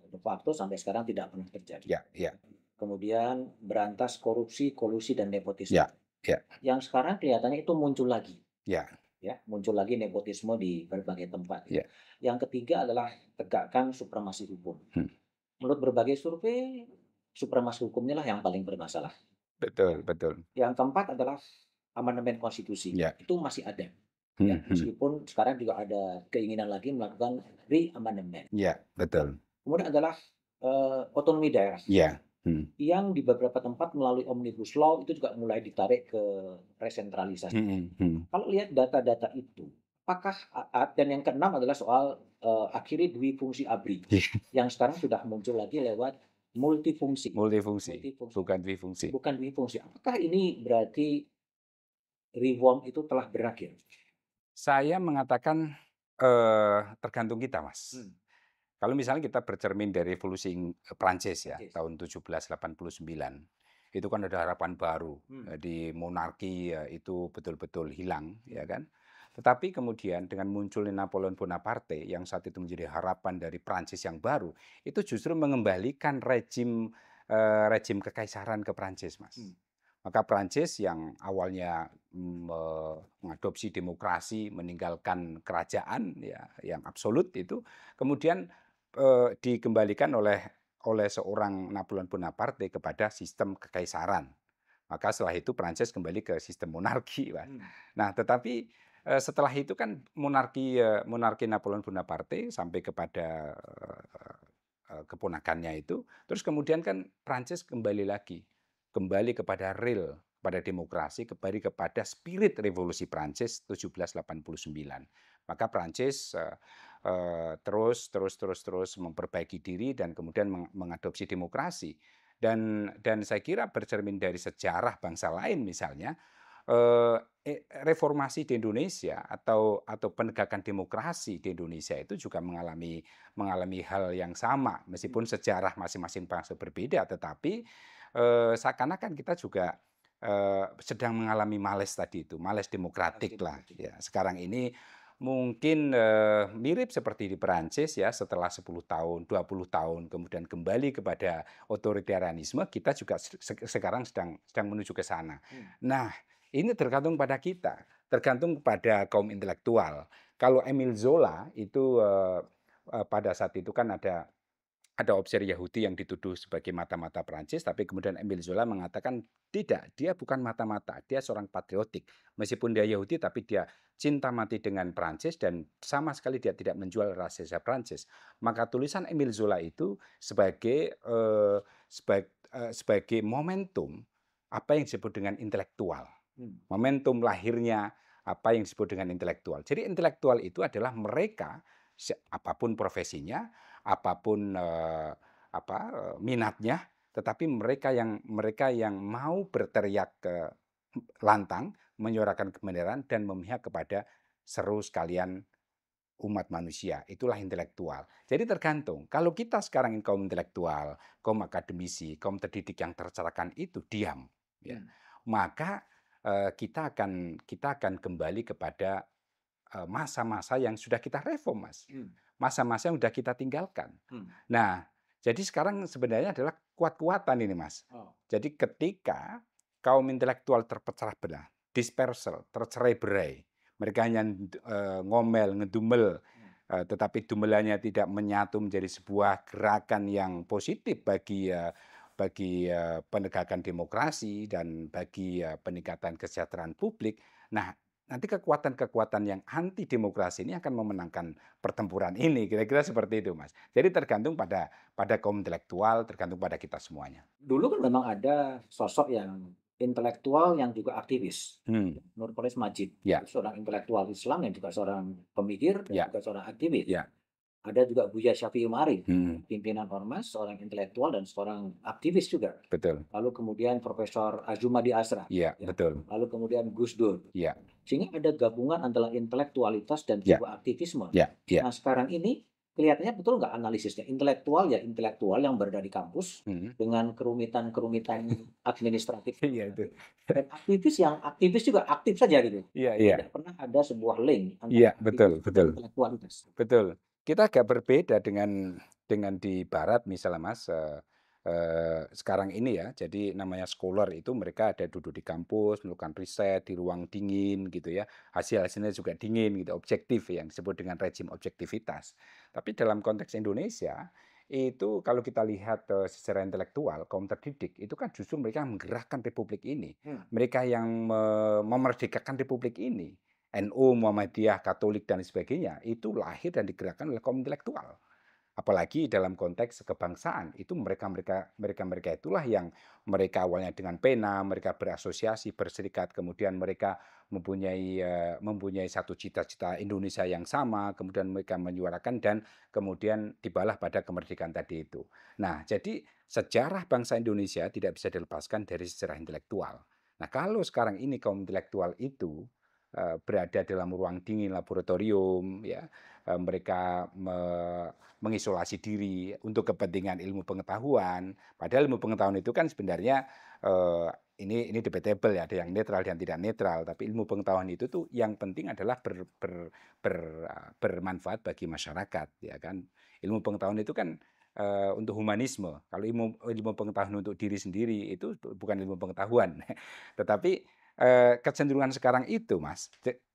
de facto sampai sekarang tidak pernah terjadi. Ya, ya. Kemudian berantas korupsi, kolusi dan nepotisme. Ya, ya. Yang sekarang kelihatannya itu muncul lagi. Ya. Ya, muncul lagi nepotisme di berbagai tempat. Ya. Yang ketiga adalah tegakkan supremasi hukum. Hmm. Menurut berbagai survei, supremasi hukumnya lah yang paling bermasalah. Betul, betul. Yang keempat adalah amandemen konstitusi. Ya. Itu masih ada. Ya, meskipun hmm. sekarang juga ada keinginan lagi melakukan re-amandemen. Ya, betul. Kemudian adalah uh, otonomi daerah yeah. hmm. yang di beberapa tempat melalui omnibus law itu juga mulai ditarik ke resentralisasi. Hmm. Hmm. Kalau lihat data-data itu, apakah dan yang keenam adalah soal uh, akhiri dwi fungsi ABRI yeah. yang sekarang sudah muncul lagi lewat multifungsi. Multifungsi, multifungsi. bukan dwi fungsi. Bukan dwi fungsi. Apakah ini berarti reform itu telah berakhir? Saya mengatakan eh, tergantung kita, Mas. Hmm. Kalau misalnya kita bercermin dari revolusi Prancis ya, yes. tahun tujuh belas delapan puluh sembilan, itu kan ada harapan baru. Hmm. Di monarki itu betul-betul hilang, ya kan? Tetapi kemudian dengan munculnya Napoleon Bonaparte yang saat itu menjadi harapan dari Prancis yang baru, itu justru mengembalikan rejim eh, rejim kekaisaran ke Prancis, Mas. Hmm. Maka Prancis yang awalnya mengadopsi demokrasi, meninggalkan kerajaan ya, yang absolut itu, kemudian eh, dikembalikan oleh oleh seorang Napoleon Bonaparte kepada sistem kekaisaran. Maka setelah itu Prancis kembali ke sistem monarki. Hmm. Nah, tetapi setelah itu kan monarki monarki Napoleon Bonaparte sampai kepada keponakannya itu, terus kemudian kan Prancis kembali lagi, kembali kepada real, kepada demokrasi, kembali kepada spirit revolusi Prancis tujuh belas delapan puluh sembilan. Maka Prancis terus terus terus terus memperbaiki diri dan kemudian mengadopsi demokrasi. Dan dan saya kira bercermin dari sejarah bangsa lain, misalnya reformasi di Indonesia atau atau penegakan demokrasi di Indonesia itu juga mengalami mengalami hal yang sama, meskipun sejarah masing-masing bangsa berbeda, tetapi eh, seakan-akan kita juga eh, sedang mengalami malaise tadi itu, malaise demokratik lah. Ya, sekarang ini mungkin eh, mirip seperti di Perancis ya, setelah sepuluh tahun, dua puluh tahun kemudian kembali kepada otoritarianisme, kita juga se sekarang sedang sedang menuju ke sana. Hmm. Nah, ini tergantung pada kita, tergantung kepada kaum intelektual. Kalau Emil Zola itu eh, eh, pada saat itu kan ada ada obser Yahudi yang dituduh sebagai mata-mata Perancis, tapi kemudian Emil Zola mengatakan tidak, dia bukan mata-mata, dia seorang patriotik. Meskipun dia Yahudi, tapi dia cinta mati dengan Perancis dan sama sekali dia tidak menjual rasisme Perancis. Maka tulisan Emil Zola itu sebagai eh, sebagai, eh, sebagai momentum apa yang disebut dengan intelektual. Momentum lahirnya apa yang disebut dengan intelektual. Jadi intelektual itu adalah mereka, apapun profesinya, apapun eh, apa minatnya, tetapi mereka yang mereka yang mau berteriak eh, lantang, menyuarakan kebenaran dan memihak kepada seru sekalian umat manusia, itulah intelektual. Jadi tergantung, kalau kita sekarang kaum intelektual, kaum akademisi, kaum terdidik yang tercerahkan itu diam, ya, maka kita akan kita akan kembali kepada masa-masa yang sudah kita reform, Mas. Masa-masa yang sudah kita tinggalkan. Hmm. Nah, jadi sekarang sebenarnya adalah kuat-kuatan ini, Mas. Oh. Jadi ketika kaum intelektual terpecah belah, dispersal, tercerai-berai, mereka hanya uh, ngomel, ngedumel, uh, tetapi dumelannya tidak menyatu menjadi sebuah gerakan yang positif bagi uh, bagi uh, penegakan demokrasi dan bagi uh, peningkatan kesejahteraan publik. Nah, nanti kekuatan-kekuatan yang anti demokrasi ini akan memenangkan pertempuran ini, kira-kira seperti itu, Mas. Jadi tergantung pada pada kaum intelektual, tergantung pada kita semuanya. Dulu kan memang ada sosok yang intelektual yang juga aktivis, hmm. Nurholis Majid, ya. Seorang intelektual Islam yang juga seorang pemikir dan ya. Juga seorang aktivis. Ya. Ada juga Buya Syafi'i Ma'arif, hmm. pimpinan Ormas, seorang intelektual dan seorang aktivis juga. Betul. Lalu kemudian Profesor Azumadi Asra. Iya, ya. Betul. Lalu kemudian Gus Dur. Iya. Sehingga ada gabungan antara intelektualitas dan juga ya. Aktivisme. Iya, ya. Nah sekarang ini kelihatannya betul nggak analisisnya? Intelektual ya intelektual yang berada di kampus hmm. dengan kerumitan-kerumitan administratif. Iya, itu. Dan aktivis yang aktivis juga aktif saja gitu. Iya, iya. Tidak pernah ada sebuah link antara ya, betul, betul. Intelektualitas. Betul. Kita agak berbeda dengan dengan di Barat misalnya, Mas. Eh, eh, sekarang ini ya, jadi namanya scholar itu mereka ada duduk di kampus, melakukan riset di ruang dingin gitu ya. Hasil-hasilnya juga dingin gitu, objektif yang disebut dengan rezim objektivitas. Tapi dalam konteks Indonesia itu kalau kita lihat uh, secara intelektual, kaum terdidik, itu kan justru mereka menggerakkan republik ini. Hmm. Mereka yang me- memerdekakan republik ini. N U, Muhammadiyah, Katolik, dan sebagainya, itu lahir dan digerakkan oleh kaum intelektual. Apalagi dalam konteks kebangsaan, itu mereka-mereka mereka-mereka itulah yang mereka awalnya dengan pena, mereka berasosiasi, berserikat, kemudian mereka mempunyai mempunyai satu cita-cita Indonesia yang sama, kemudian mereka menyuarakan dan kemudian tibalah pada kemerdekaan tadi itu. Nah, jadi sejarah bangsa Indonesia tidak bisa dilepaskan dari sejarah intelektual. Nah, kalau sekarang ini kaum intelektual itu berada dalam ruang dingin laboratorium, ya mereka me mengisolasi diri untuk kepentingan ilmu pengetahuan. Padahal ilmu pengetahuan itu kan sebenarnya eh, ini ini debatable ya, ada yang netral dan tidak netral. Tapi ilmu pengetahuan itu tuh yang penting adalah ber, ber, ber, bermanfaat bagi masyarakat, ya kan. Ilmu pengetahuan itu kan Uh, untuk humanisme. Kalau ilmu, ilmu pengetahuan untuk diri sendiri itu bukan ilmu pengetahuan. Tetapi kecenderungan sekarang itu, Mas,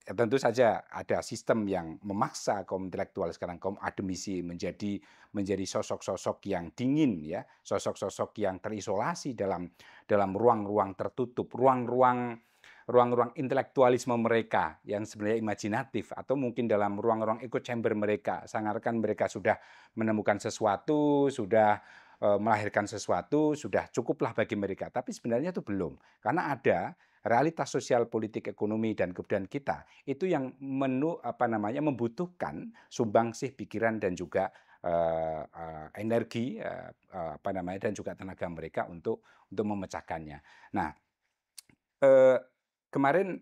tentu saja ada sistem yang memaksa kaum intelektual sekarang, kaum akademisi menjadi menjadi sosok-sosok yang dingin, ya, sosok-sosok yang terisolasi dalam dalam ruang-ruang tertutup, ruang-ruang ruang-ruang intelektualisme mereka yang sebenarnya imajinatif, atau mungkin dalam ruang-ruang echo chamber mereka, seakan-akan mereka sudah menemukan sesuatu, sudah e, melahirkan sesuatu, sudah cukuplah bagi mereka. Tapi sebenarnya itu belum, karena ada realitas sosial, politik, ekonomi, dan kebudayaan kita itu yang menu apa namanya membutuhkan sumbangsih pikiran dan juga Uh, uh, energi uh, uh, apa namanya dan juga tenaga mereka untuk untuk memecahkannya. Nah, uh, kemarin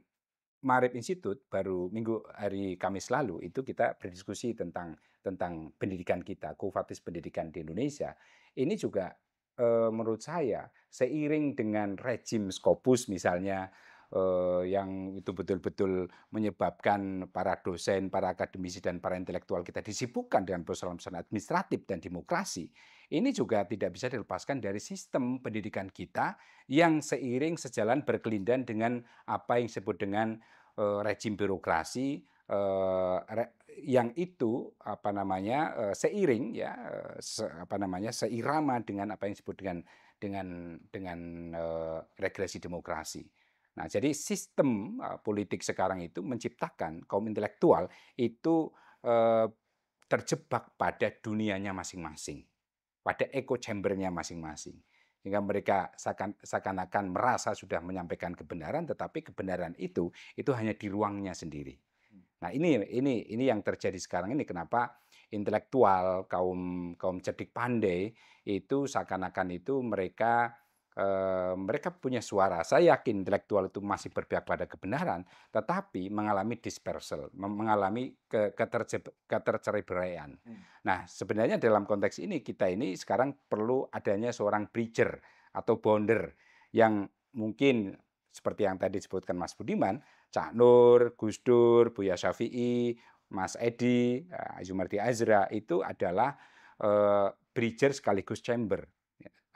Maarif Institute baru minggu hari Kamis lalu itu kita berdiskusi tentang tentang pendidikan kita, kufatis pendidikan di Indonesia. Ini juga uh, menurut saya seiring dengan rejim Scopus misalnya, Uh, yang itu betul-betul menyebabkan para dosen, para akademisi, dan para intelektual kita disibukkan dengan persoalan-persoalan administratif dan demokrasi. Ini juga tidak bisa dilepaskan dari sistem pendidikan kita yang seiring sejalan berkelindan dengan apa yang disebut dengan uh, rejim birokrasi, uh, re yang itu apa namanya uh, seiring ya uh, se apa namanya seirama dengan apa yang disebut dengan dengan dengan uh, regresi demokrasi. Nah, jadi sistem uh, politik sekarang itu menciptakan kaum intelektual itu uh, terjebak pada dunianya masing-masing, pada echo chambernya masing-masing, sehingga mereka seakan-akan merasa sudah menyampaikan kebenaran, tetapi kebenaran itu itu hanya di ruangnya sendiri. Nah, ini ini ini yang terjadi sekarang ini. Kenapa intelektual kaum kaum cerdik pandai itu seakan-akan itu mereka Uh, mereka punya suara. Saya yakin intelektual itu masih berpihak pada kebenaran, tetapi mengalami dispersal, mengalami ke ketercerai-beraian. Hmm. Nah, sebenarnya dalam konteks ini kita ini sekarang perlu adanya seorang bridger atau bonder yang mungkin seperti yang tadi disebutkan Mas Budiman, Cak Nur, Gus Dur, Buya Syafi'i, Mas Edi, Azumardi Azra itu adalah uh, bridger sekaligus chamber.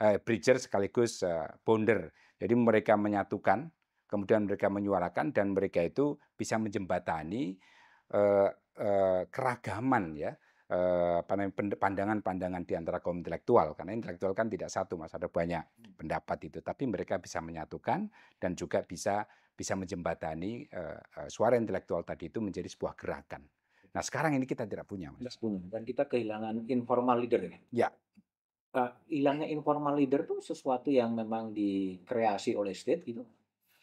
Bridger sekaligus bonder. Jadi mereka menyatukan, kemudian mereka menyuarakan, dan mereka itu bisa menjembatani eh, eh, keragaman ya eh, pandangan-pandangan di antara kaum intelektual. Karena intelektual kan tidak satu, Mas, ada banyak pendapat itu. Tapi mereka bisa menyatukan dan juga bisa bisa menjembatani eh, suara intelektual tadi itu menjadi sebuah gerakan. Nah, sekarang ini kita tidak punya, Mas. Dan kita kehilangan informal leader ini. Ya. Hilangnya uh, informal leader tuh sesuatu yang memang dikreasi oleh state gitu,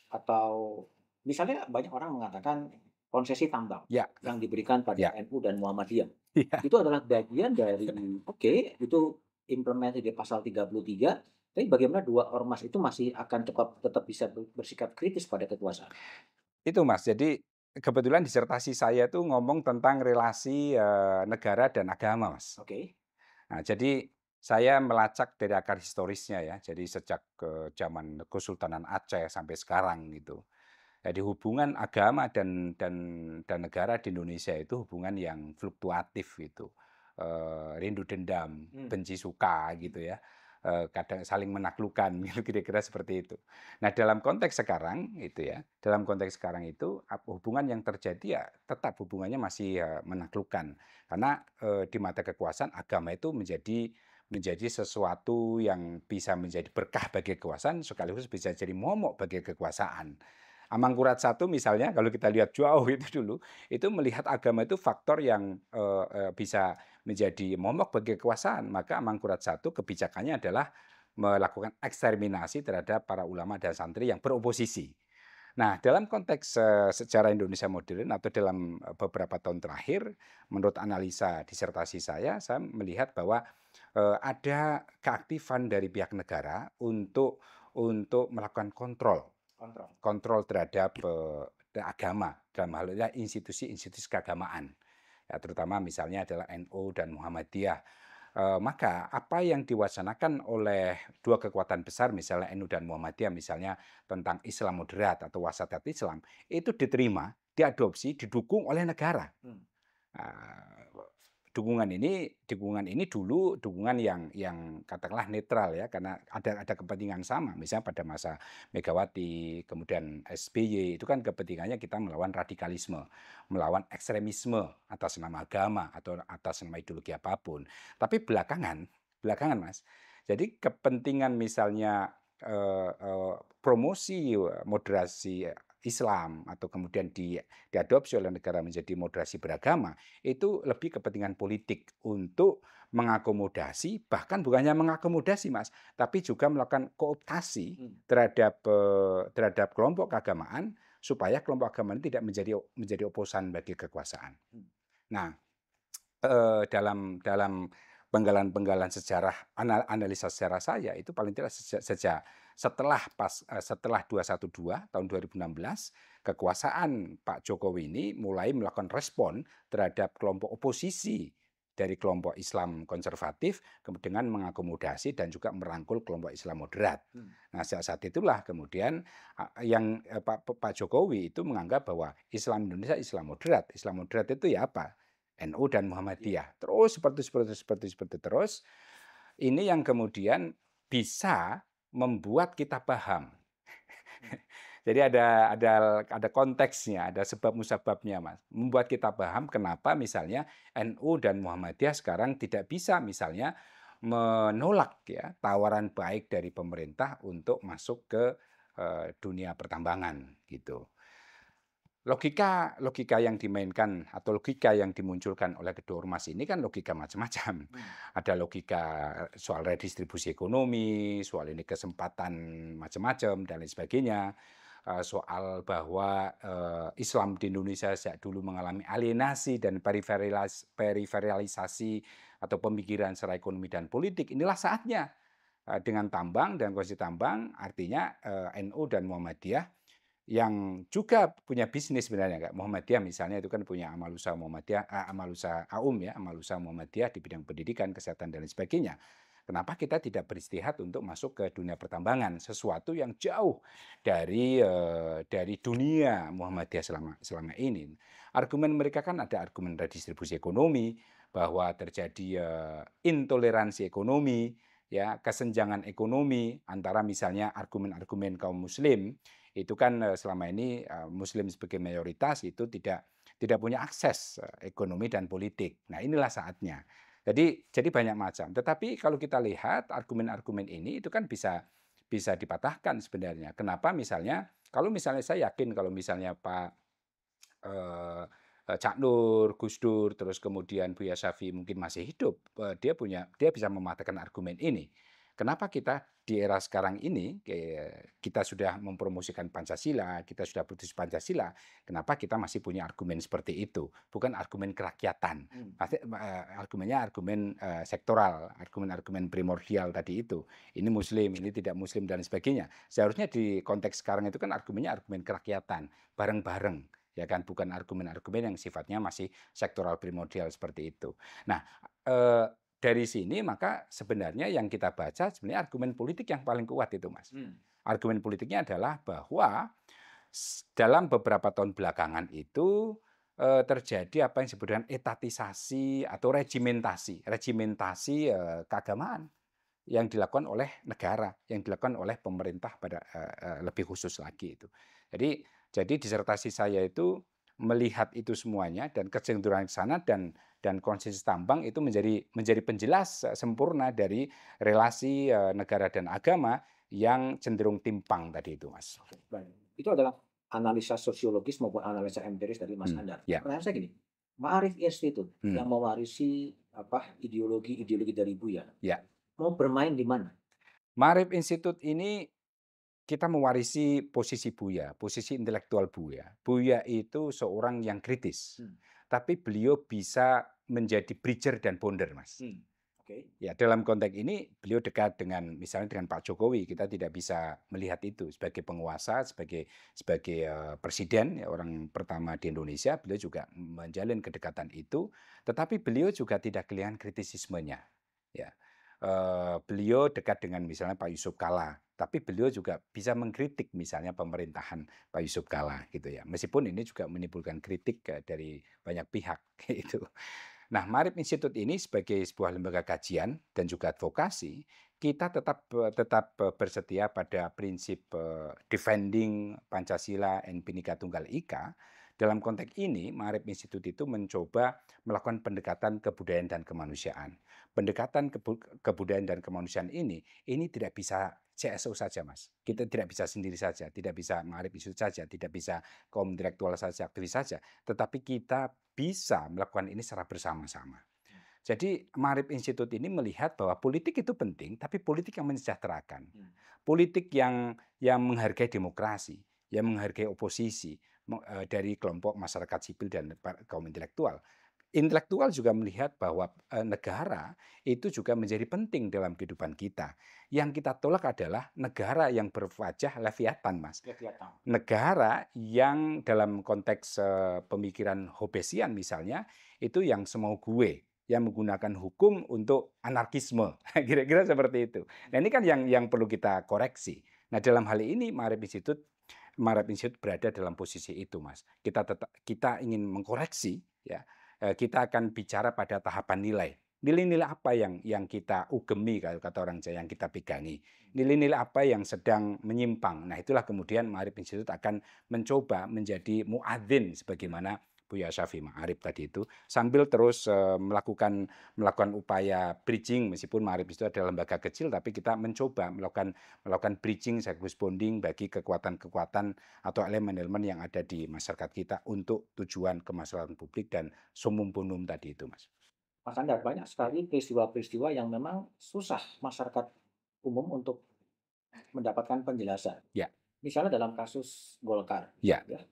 atau misalnya banyak orang mengatakan konsesi tambang ya, yang diberikan pada ya. N U dan Muhammadiyah ya. Itu adalah bagian dari oke okay, itu implementasi di pasal tiga puluh tiga, tapi bagaimana dua ormas itu masih akan tetap tetap bisa bersikap kritis pada kekuasaan itu, Mas. Jadi kebetulan disertasi saya tuh ngomong tentang relasi uh, negara dan agama, Mas. Oke okay. Nah, jadi saya melacak dari akar historisnya ya, jadi sejak ke zaman Kesultanan Aceh sampai sekarang gitu. Jadi hubungan agama dan dan dan negara di Indonesia itu hubungan yang fluktuatif gitu, e, rindu dendam, hmm. benci suka gitu ya, e, kadang saling menaklukkan gitu, kira-kira seperti itu. Nah, dalam konteks sekarang itu ya, dalam konteks sekarang itu hubungan yang terjadi ya tetap hubungannya masih ya, menaklukkan, karena e, di mata kekuasaan agama itu menjadi menjadi sesuatu yang bisa menjadi berkah bagi kekuasaan, sekaligus bisa jadi momok bagi kekuasaan. Amangkurat satu misalnya, kalau kita lihat jauh itu dulu, itu melihat agama itu faktor yang uh, uh, bisa menjadi momok bagi kekuasaan. Maka Amangkurat satu kebijakannya adalah melakukan eksterminasi terhadap para ulama dan santri yang beroposisi. Nah, dalam konteks uh, sejarah Indonesia modern atau dalam beberapa tahun terakhir, menurut analisa disertasi saya, saya melihat bahwa uh, ada keaktifan dari pihak negara untuk untuk melakukan kontrol, kontrol, kontrol terhadap uh, agama dalam hal ini institusi-institusi keagamaan, ya, terutama misalnya adalah N U dan Muhammadiyah. Uh, maka apa yang diwacanakan oleh dua kekuatan besar misalnya N U dan Muhammadiyah misalnya tentang Islam moderat atau wasatiyah Islam itu diterima, diadopsi, didukung oleh negara. Hmm. Uh, dukungan ini dukungan ini dulu dukungan yang yang katakanlah netral ya, karena ada ada kepentingan sama, misalnya pada masa Megawati kemudian S B Y itu kan kepentingannya kita melawan radikalisme, melawan ekstremisme atas nama agama atau atas nama ideologi apapun. Tapi belakangan belakangan Mas, jadi kepentingan misalnya eh, eh, promosi moderasi Islam atau kemudian di, diadopsi oleh negara menjadi moderasi beragama itu lebih kepentingan politik untuk mengakomodasi, bahkan bukannya mengakomodasi Mas, tapi juga melakukan kooptasi terhadap terhadap kelompok keagamaan supaya kelompok keagamaan tidak menjadi menjadi oposan bagi kekuasaan. Nah, eh, dalam dalam penggalan-penggalan sejarah, analisa sejarah saya itu paling tidak sejak, sejak setelah pas setelah dua satu dua tahun dua ribu enam belas, kekuasaan Pak Jokowi ini mulai melakukan respon terhadap kelompok oposisi dari kelompok Islam konservatif kemudian mengakomodasi dan juga merangkul kelompok Islam moderat. Hmm. Nah, sejak saat itulah kemudian yang Pak, Pak Jokowi itu menganggap bahwa Islam Indonesia Islam moderat. Islam moderat itu ya apa? N U dan Muhammadiyah. Terus seperti seperti seperti seperti terus. Ini yang kemudian bisa membuat kita paham. Jadi ada ada ada konteksnya, ada sebab musababnya Mas. Membuat kita paham kenapa misalnya N U dan Muhammadiyah sekarang tidak bisa misalnya menolak ya tawaran baik dari pemerintah untuk masuk ke uh, dunia pertambangan gitu. Logika logika yang dimainkan atau logika yang dimunculkan oleh kedua ormas ini kan logika macam-macam. Ada logika soal redistribusi ekonomi, soal ini kesempatan macam-macam dan lain sebagainya. Soal bahwa Islam di Indonesia sejak dulu mengalami alienasi dan periferialisasi atau pemikiran secara ekonomi dan politik. Inilah saatnya dengan tambang dan konsesi tambang, artinya N U dan Muhammadiyah yang juga punya bisnis sebenarnya, Kak. Muhammadiyah misalnya itu kan punya amal usaha Muhammadiyah, amal usaha A U M ya, amal usaha Muhammadiyah di bidang pendidikan, kesehatan dan lain sebagainya. Kenapa kita tidak beristihad untuk masuk ke dunia pertambangan, sesuatu yang jauh dari eh, dari dunia Muhammadiyah selama selama ini. Argumen mereka kan ada argumen redistribusi ekonomi, bahwa terjadi eh, intoleransi ekonomi, ya, kesenjangan ekonomi antara misalnya argumen-argumen kaum muslim. Itu kan selama ini muslim sebagai mayoritas itu tidak tidak punya akses ekonomi dan politik. Nah, inilah saatnya. Jadi jadi banyak macam. Tetapi kalau kita lihat argumen-argumen ini itu kan bisa bisa dipatahkan sebenarnya. Kenapa misalnya kalau misalnya saya yakin kalau misalnya Pak eh, Cak Nur, Gus Dur, terus kemudian Buya Syafiee mungkin masih hidup, eh, dia punya dia bisa mematahkan argumen ini. Kenapa kita di era sekarang ini, kita sudah mempromosikan Pancasila, kita sudah putus Pancasila, kenapa kita masih punya argumen seperti itu? Bukan argumen kerakyatan, pasti argumennya argumen sektoral, argumen-argumen primordial tadi itu. Ini muslim, ini tidak muslim, dan sebagainya. Seharusnya di konteks sekarang itu kan argumennya argumen kerakyatan, bareng-bareng. Ya kan, bukan argumen-argumen yang sifatnya masih sektoral primordial seperti itu. Nah, eh, dari sini maka sebenarnya yang kita baca sebenarnya argumen politik yang paling kuat itu Mas. Hmm. Argumen politiknya adalah bahwa dalam beberapa tahun belakangan itu eh, terjadi apa yang disebut dengan etatisasi atau regimentasi, regimentasi eh, keagamaan yang dilakukan oleh negara, yang dilakukan oleh pemerintah pada eh, eh, lebih khusus lagi itu. Jadi jadi disertasi saya itu melihat itu semuanya dan kecenderungan ke sana dan dan konsensus tambang itu menjadi menjadi penjelas sempurna dari relasi negara dan agama yang cenderung timpang tadi itu, Mas. Baik. Itu adalah analisa sosiologis maupun analisa empiris dari Mas hmm, Andar. Ya. Pertanyaan saya gini, Ma'arif Institute hmm. yang mewarisi apa ideologi-ideologi dari Buya, ya, mau bermain di mana? Ma'arif Institute ini kita mewarisi posisi Buya, posisi intelektual Buya. Buya itu seorang yang kritis, hmm. tapi beliau bisa menjadi bridger dan bonder, Mas. Hmm. Okay. Ya, dalam konteks ini beliau dekat dengan misalnya dengan Pak Jokowi, kita tidak bisa melihat itu sebagai penguasa, sebagai sebagai uh, presiden ya, orang pertama di Indonesia, beliau juga menjalin kedekatan itu, tetapi beliau juga tidak kelihatan kritisismenya. Ya. Uh, beliau dekat dengan misalnya Pak Yusuf Kalla, tapi beliau juga bisa mengkritik misalnya pemerintahan Pak Yusuf Kalla gitu ya, meskipun ini juga menimbulkan kritik dari banyak pihak gitu. Nah, Marib Institute ini sebagai sebuah lembaga kajian dan juga advokasi, kita tetap tetap bersetia pada prinsip defending Pancasila and Bhinneka Tunggal Ika. Dalam konteks ini, Marib Institute itu mencoba melakukan pendekatan kebudayaan dan kemanusiaan. Pendekatan kebudayaan dan kemanusiaan ini, ini tidak bisa C S O saja, Mas. Kita tidak bisa sendiri saja, tidak bisa Marib Institute saja, tidak bisa kaum intelektual saja, aktivis saja. Tetapi kita bisa melakukan ini secara bersama-sama. Jadi Marib Institute ini melihat bahwa politik itu penting, tapi politik yang mensejahterakan, politik yang yang menghargai demokrasi, yang menghargai oposisi dari kelompok masyarakat sipil dan kaum intelektual. Intelektual juga melihat bahwa negara itu juga menjadi penting dalam kehidupan kita. Yang kita tolak adalah negara yang berwajah Leviathan, Mas. Leviathan. Negara yang dalam konteks pemikiran Hobbesian misalnya, itu yang semau gue, yang menggunakan hukum untuk anarkisme, kira-kira seperti itu. Nah, ini kan yang yang perlu kita koreksi. Nah, dalam hal ini Marib Institute Marib Institute berada dalam posisi itu, Mas. Kita tetap, kita ingin mengkoreksi, ya. Kita akan bicara pada tahapan nilai. Nilai-nilai apa yang yang kita ugemi, kalau kata orang Jawa, yang kita pegangi. Nilai-nilai apa yang sedang menyimpang. Nah, itulah kemudian Marib Institute akan mencoba menjadi muadzin sebagaimana Buya Syafi'i Ma'arif tadi itu, sambil terus uh, melakukan melakukan upaya bridging. Meskipun Ma'arif itu adalah lembaga kecil, tapi kita mencoba melakukan melakukan bridging, sideways bonding bagi kekuatan-kekuatan atau elemen-elemen yang ada di masyarakat kita untuk tujuan kemaslahatan publik dan summum bonum tadi itu, Mas. Mas Andar, banyak sekali peristiwa-peristiwa yang memang susah masyarakat umum untuk mendapatkan penjelasan. Ya. Misalnya dalam kasus Golkar. Ya. Ya.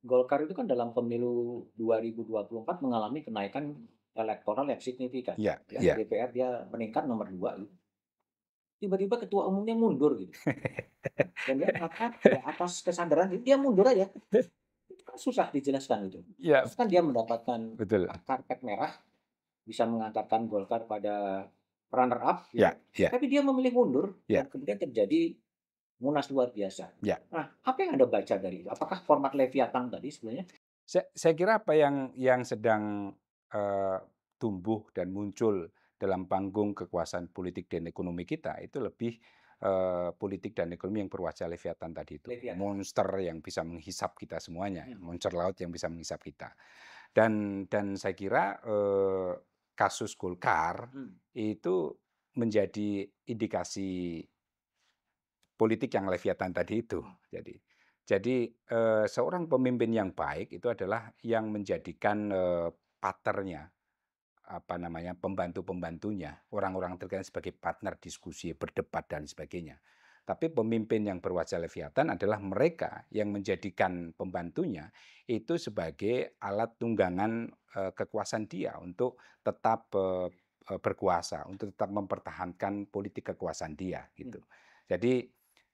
Golkar itu kan dalam pemilu dua ribu dua puluh empat mengalami kenaikan elektoral yang signifikan. Yeah, ya, yeah. D P R dia meningkat nomor dua. Tiba-tiba ketua umumnya mundur gitu. Dan dia kata ya, atas kesadaran dia mundur aja. Itu kan susah dijelaskan itu. Yeah. Kan dia mendapatkan betul karpet merah, bisa mengantarkan Golkar pada runner up. Yeah, gitu. Yeah. Tapi dia memilih mundur. Yeah. Dan kemudian terjadi Munas luar biasa. Ya. Nah, apa yang Anda baca dari itu? Apakah format Leviathan tadi sebenarnya? Saya, saya kira apa yang yang sedang uh, tumbuh dan muncul dalam panggung kekuasaan politik dan ekonomi kita itu lebih uh, politik dan ekonomi yang berwajah Leviathan tadi itu. Leviathan. Monster yang bisa menghisap kita semuanya, hmm. monster laut yang bisa menghisap kita. Dan dan saya kira uh, kasus Golkar hmm. itu menjadi indikasi politik yang Leviathan tadi itu. Jadi, jadi eh, seorang pemimpin yang baik itu adalah yang menjadikan eh, partnernya, apa namanya, pembantu-pembantunya, orang-orang terkait sebagai partner diskusi, berdebat dan sebagainya. Tapi pemimpin yang berwajah Leviathan adalah mereka yang menjadikan pembantunya itu sebagai alat tunggangan eh, kekuasaan dia untuk tetap eh, berkuasa, untuk tetap mempertahankan politik kekuasaan dia gitu. Jadi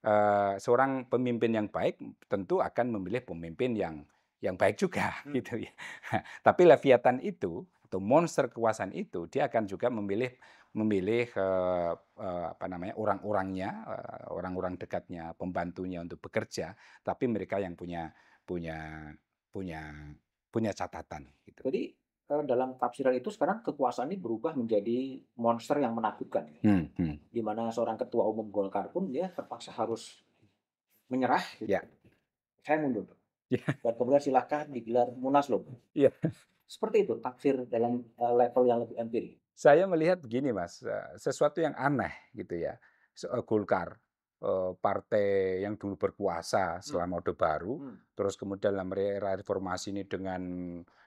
Uh, seorang pemimpin yang baik tentu akan memilih pemimpin yang yang baik juga, hmm. gitu ya. Tapi Leviathan itu atau monster kekuasaan itu dia akan juga memilih memilih uh, uh, apa namanya orang-orangnya, uh, orang-orang dekatnya, pembantunya untuk bekerja. Tapi mereka yang punya punya punya punya catatan. Gitu. Jadi dalam tafsiran itu sekarang kekuasaan ini berubah menjadi monster yang menakutkan. Hmm, hmm. Di mana seorang ketua umum Golkar pun dia terpaksa harus menyerah. Gitu. Yeah. Saya mundur. Yeah. Dan kemudian silahkan digelar Munaslup. Yeah. Seperti itu tafsir dalam level yang lebih empirik. Saya melihat begini, Mas, sesuatu yang aneh gitu ya. Golkar, partai yang dulu berkuasa selama Orde Baru, hmm. terus kemudian dalam era reformasi ini dengan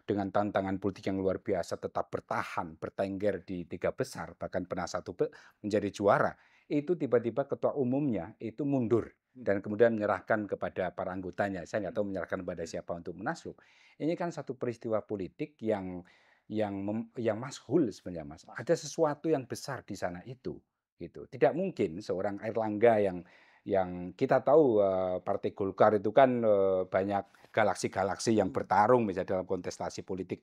dengan tantangan politik yang luar biasa tetap bertahan, bertengger di tiga besar, bahkan pernah satu menjadi juara, itu tiba-tiba ketua umumnya itu mundur dan kemudian menyerahkan kepada para anggotanya. Saya nggak tahu menyerahkan kepada siapa untuk Munaslup. Ini kan satu peristiwa politik yang yang mem, yang mashul sebenarnya, Mas. Ada sesuatu yang besar di sana itu. Gitu. Tidak mungkin seorang Airlangga yang yang kita tahu uh, Partai Golkar itu kan uh, banyak galaksi-galaksi yang bertarung misalnya dalam kontestasi politik,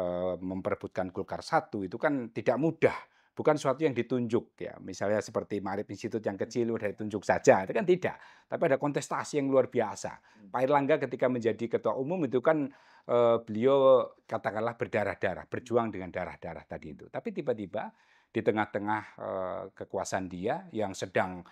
uh, memperebutkan Golkar satu itu kan tidak mudah. bukan suatu yang ditunjuk ya. Misalnya seperti Marip Institute yang kecil udah ditunjuk saja, itu kan tidak. Tapi ada kontestasi yang luar biasa. Pak Erlangga ketika menjadi ketua umum itu kan eh, beliau katakanlah berdarah-darah, berjuang dengan darah-darah tadi itu. Tapi tiba-tiba di tengah-tengah eh, kekuasaan dia yang sedang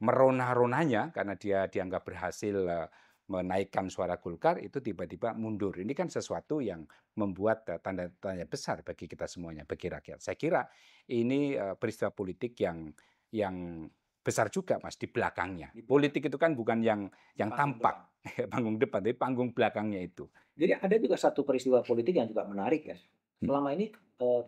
merona-ronanya karena dia dianggap berhasil eh, menaikkan suara Golkar, itu tiba-tiba mundur. Ini kan sesuatu yang membuat tanda tanya besar bagi kita semuanya, bagi rakyat. Saya kira ini peristiwa politik yang yang besar juga, Mas, di belakangnya. Politik itu kan bukan yang yang tampak panggung depan, tapi panggung belakangnya itu. Jadi ada juga satu peristiwa politik yang juga menarik ya. Selama ini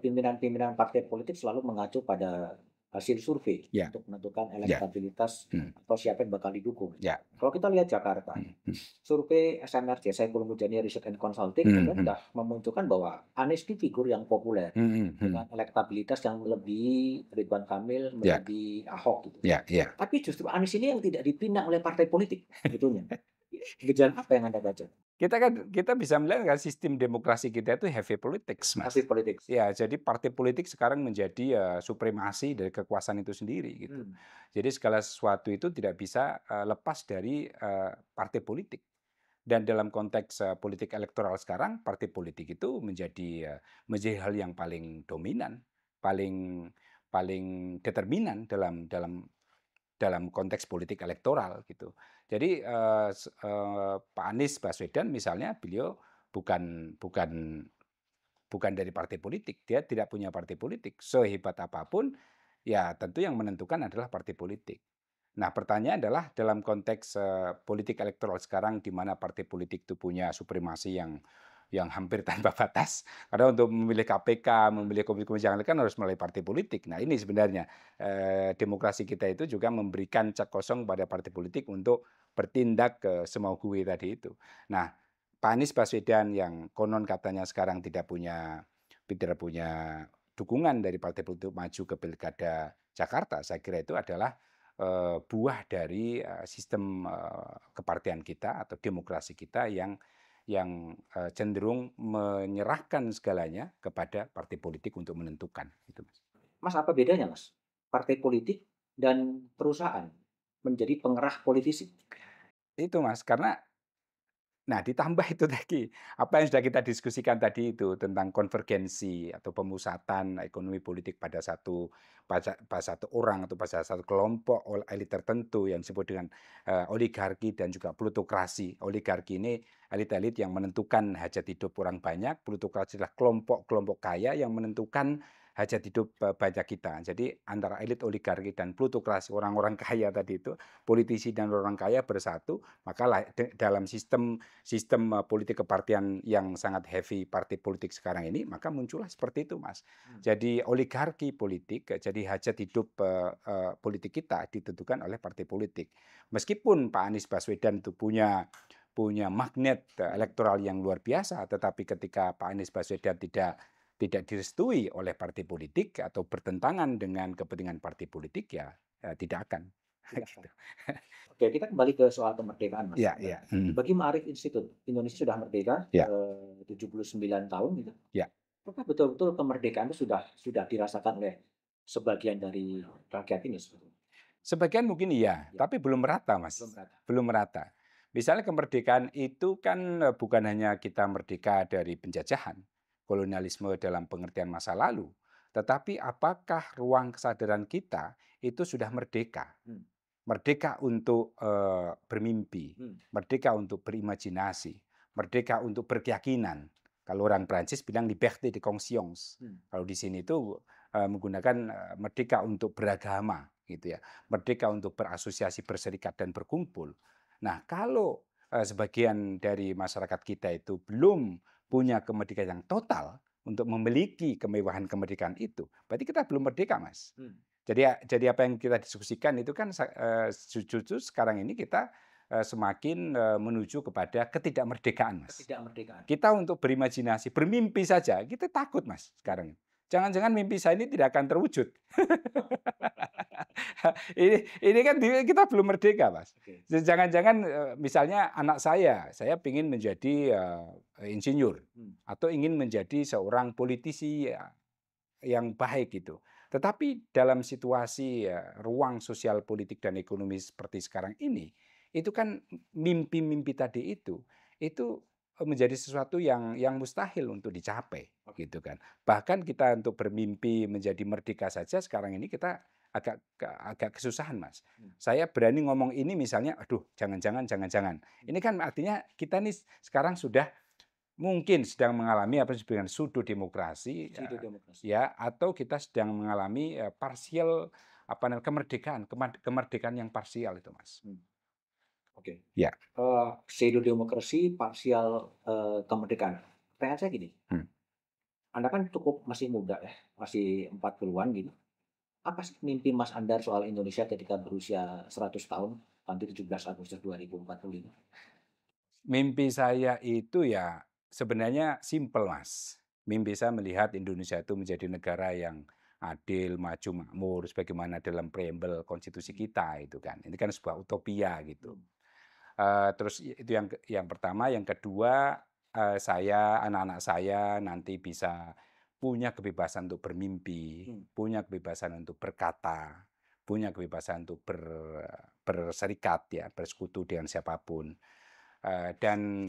pimpinan-pimpinan partai politik selalu mengacu pada hasil survei yeah. untuk menentukan elektabilitas yeah. atau siapa yang bakal didukung. Yeah. Kalau kita lihat Jakarta, mm. survei S M R C, Saiful Mujani Research and Consulting, mm. itu sudah memunculkan bahwa Anies itu figur yang populer mm. dengan elektabilitas yang lebih Ridwan Kamil, lebih yeah. Ahok gitu. Yeah. Yeah. Tapi justru Anies ini yang tidak dipinang oleh partai politik sebetulnya. Gejala apa yang Anda baca? Kita kan kita bisa melihat kan sistem demokrasi kita itu heavy politics, Mas. Heavy politics. Ya, jadi partai politik sekarang menjadi uh, supremasi dari kekuasaan itu sendiri gitu. Hmm. Jadi segala sesuatu itu tidak bisa uh, lepas dari uh, partai politik. Dan dalam konteks uh, politik elektoral sekarang, partai politik itu menjadi uh, menjadi hal yang paling dominan, paling paling determinan dalam dalam dalam konteks politik elektoral gitu. Jadi eh, eh, Pak Anies Baswedan misalnya, beliau bukan bukan bukan dari partai politik, dia tidak punya partai politik. Sehebat apapun, ya tentu yang menentukan adalah partai politik. Nah pertanyaan adalah dalam konteks eh, politik elektoral sekarang, di mana partai politik itu punya supremasi yang yang hampir tanpa batas, karena untuk memilih K P K, memilih komisi-komisi yang lain kan harus melalui partai politik. Nah ini sebenarnya eh, demokrasi kita itu juga memberikan cek kosong pada partai politik untuk bertindak ke semau gue tadi itu. Nah Pak Anies Baswedan yang konon katanya sekarang tidak punya tidak punya dukungan dari partai politik maju ke pilkada Jakarta, saya kira itu adalah eh, buah dari eh, sistem eh, kepartian kita atau demokrasi kita yang yang cenderung menyerahkan segalanya kepada partai politik untuk menentukan. Itu, Mas. Mas, apa bedanya, Mas? Partai politik dan perusahaan menjadi pengerah politisi? Itu, Mas, karena nah ditambah itu tadi apa yang sudah kita diskusikan tadi itu tentang konvergensi atau pemusatan ekonomi politik pada satu pada, pada satu orang atau pada satu kelompok elit tertentu yang disebut dengan uh, oligarki dan juga plutokrasi. Oligarki ini elit-elit yang menentukan hajat hidup orang banyak, plutokrasi adalah kelompok-kelompok kaya yang menentukan hajat hidup banyak kita. Jadi antara elit oligarki dan plutokrasi, orang-orang kaya tadi itu, politisi dan orang kaya bersatu, maka dalam sistem sistem politik kepartian yang sangat heavy partai politik sekarang ini, maka muncullah seperti itu, Mas. Hmm. Jadi oligarki politik, jadi hajat hidup uh, uh, politik kita ditentukan oleh partai politik. Meskipun Pak Anies Baswedan itu punya punya magnet elektoral yang luar biasa, tetapi ketika Pak Anies Baswedan tidak tidak direstui oleh partai politik atau bertentangan dengan kepentingan partai politik, ya eh, tidak akan. Tidak akan. Oke, kita kembali ke soal kemerdekaan, Mas. Ya, ya. Hmm. Bagi Ma'arif Institute, Indonesia sudah merdeka ya. eh, tujuh puluh sembilan tahun. Gitu. Ya. Apakah betul-betul kemerdekaan itu sudah sudah dirasakan oleh sebagian dari rakyat ini? Sebagian mungkin iya, ya. Tapi belum merata, Mas. Belum merata. Belum merata. Misalnya kemerdekaan itu kan bukan hanya kita merdeka dari penjajahan, kolonialisme dalam pengertian masa lalu, tetapi apakah ruang kesadaran kita itu sudah merdeka, merdeka untuk uh, bermimpi, merdeka untuk berimajinasi, merdeka untuk berkeyakinan. Kalau orang Prancis bilang liberté de conscience, kalau di sini itu uh, menggunakan uh, merdeka untuk beragama, gitu ya, merdeka untuk berasosiasi, berserikat dan berkumpul. Nah, kalau uh, sebagian dari masyarakat kita itu belum punya kemerdekaan yang total untuk memiliki kemewahan kemerdekaan itu, berarti kita belum merdeka, Mas. Hmm. Jadi jadi apa yang kita diskusikan itu kan uh, justru sekarang ini kita uh, semakin uh, menuju kepada ketidakmerdekaan, Mas. Ketidakmerdekaan. Kita untuk berimajinasi, bermimpi saja kita takut, Mas, sekarang. Jangan-jangan mimpi saya ini tidak akan terwujud. ini ini kan kita belum merdeka, Mas. Jangan-jangan misalnya anak saya, saya ingin menjadi uh, insinyur atau ingin menjadi seorang politisi yang baik gitu. Tetapi dalam situasi ya, ruang sosial, politik, dan ekonomi seperti sekarang ini, itu kan mimpi-mimpi tadi itu, itu menjadi sesuatu yang yang mustahil untuk dicapai, gitu kan. Bahkan kita untuk bermimpi menjadi merdeka saja sekarang ini kita agak agak kesusahan, Mas. Hmm. Saya berani ngomong ini misalnya, aduh, jangan-jangan, jangan-jangan. Hmm. Ini kan artinya kita nih sekarang sudah mungkin sedang mengalami apa disebut dengan pseudo demokrasi, ya, demokrasi, ya, atau kita sedang mengalami uh, parsial apa namanya kemerdekaan, kemerdekaan yang parsial itu, Mas. Hmm. Oke. Okay. Ya. Uh, pseudo demokrasi, parsial uh, kemerdekaan. Pertanyaan saya gini, hmm. Anda kan cukup masih muda ya, masih empat puluhan gitu. Apa sih mimpi Mas Andar soal Indonesia ketika berusia seratus tahun, nanti tujuh belas Agustus dua ribu empat puluh lima? Mimpi saya itu ya sebenarnya simple, Mas. Mimpi saya melihat Indonesia itu menjadi negara yang adil, maju, makmur, sebagaimana dalam preambel konstitusi kita itu kan. Ini kan sebuah utopia gitu. Uh, terus itu yang yang pertama, yang kedua uh, saya, anak-anak saya nanti bisa punya kebebasan untuk bermimpi, hmm. punya kebebasan untuk berkata, punya kebebasan untuk ber, berserikat, ya, bersekutu dengan siapapun. Uh, dan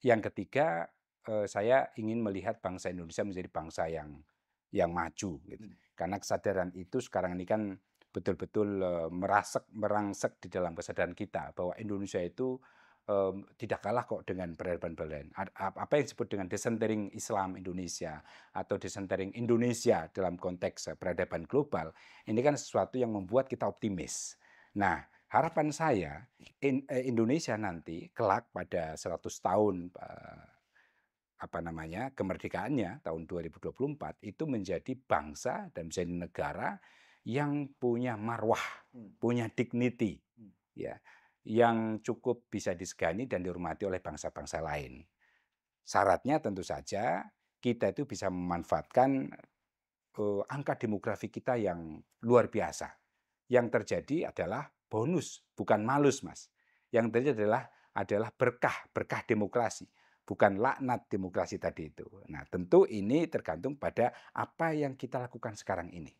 yang ketiga, uh, saya ingin melihat bangsa Indonesia menjadi bangsa yang yang maju, gitu. Hmm. Karena kesadaran itu sekarang ini kan betul-betul uh, merangsek merangsek di dalam kesadaran kita bahwa Indonesia itu tidak kalah kok dengan peradaban-peradaban. Apa yang disebut dengan decentering Islam Indonesia atau decentering Indonesia dalam konteks peradaban global, ini kan sesuatu yang membuat kita optimis. Nah, harapan saya Indonesia nanti kelak pada seratus tahun apa namanya kemerdekaannya tahun dua ribu dua puluh empat itu menjadi bangsa dan menjadi negara yang punya marwah, punya dignity, ya, yang cukup bisa disegani dan dihormati oleh bangsa-bangsa lain. Syaratnya tentu saja kita itu bisa memanfaatkan uh, angka demografi kita yang luar biasa. Yang terjadi adalah bonus, bukan malus, Mas. Yang terjadi adalah adalah berkah, berkah demokrasi, bukan laknat demokrasi tadi itu. Nah, tentu ini tergantung pada apa yang kita lakukan sekarang ini.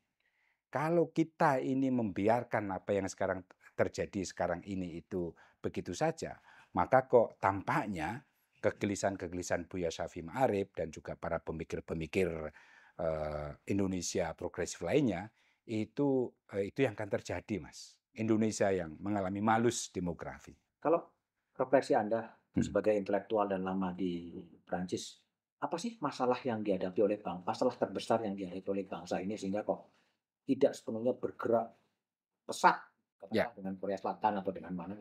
Kalau kita ini membiarkan apa yang sekarang terjadi sekarang ini itu begitu saja, maka kok tampaknya kegelisahan-kegelisahan Buya Shafi Ma'arif dan juga para pemikir-pemikir eh, Indonesia progresif lainnya itu eh, itu yang akan terjadi, Mas. Indonesia yang mengalami malus demografi. Kalau refleksi Anda hmm. sebagai intelektual dan lama di Prancis, apa sih masalah yang dihadapi oleh bangsa, masalah terbesar yang dihadapi oleh bangsa ini sehingga kok tidak sepenuhnya bergerak pesat? Ya. Dengan Korea Selatan atau dengan mana?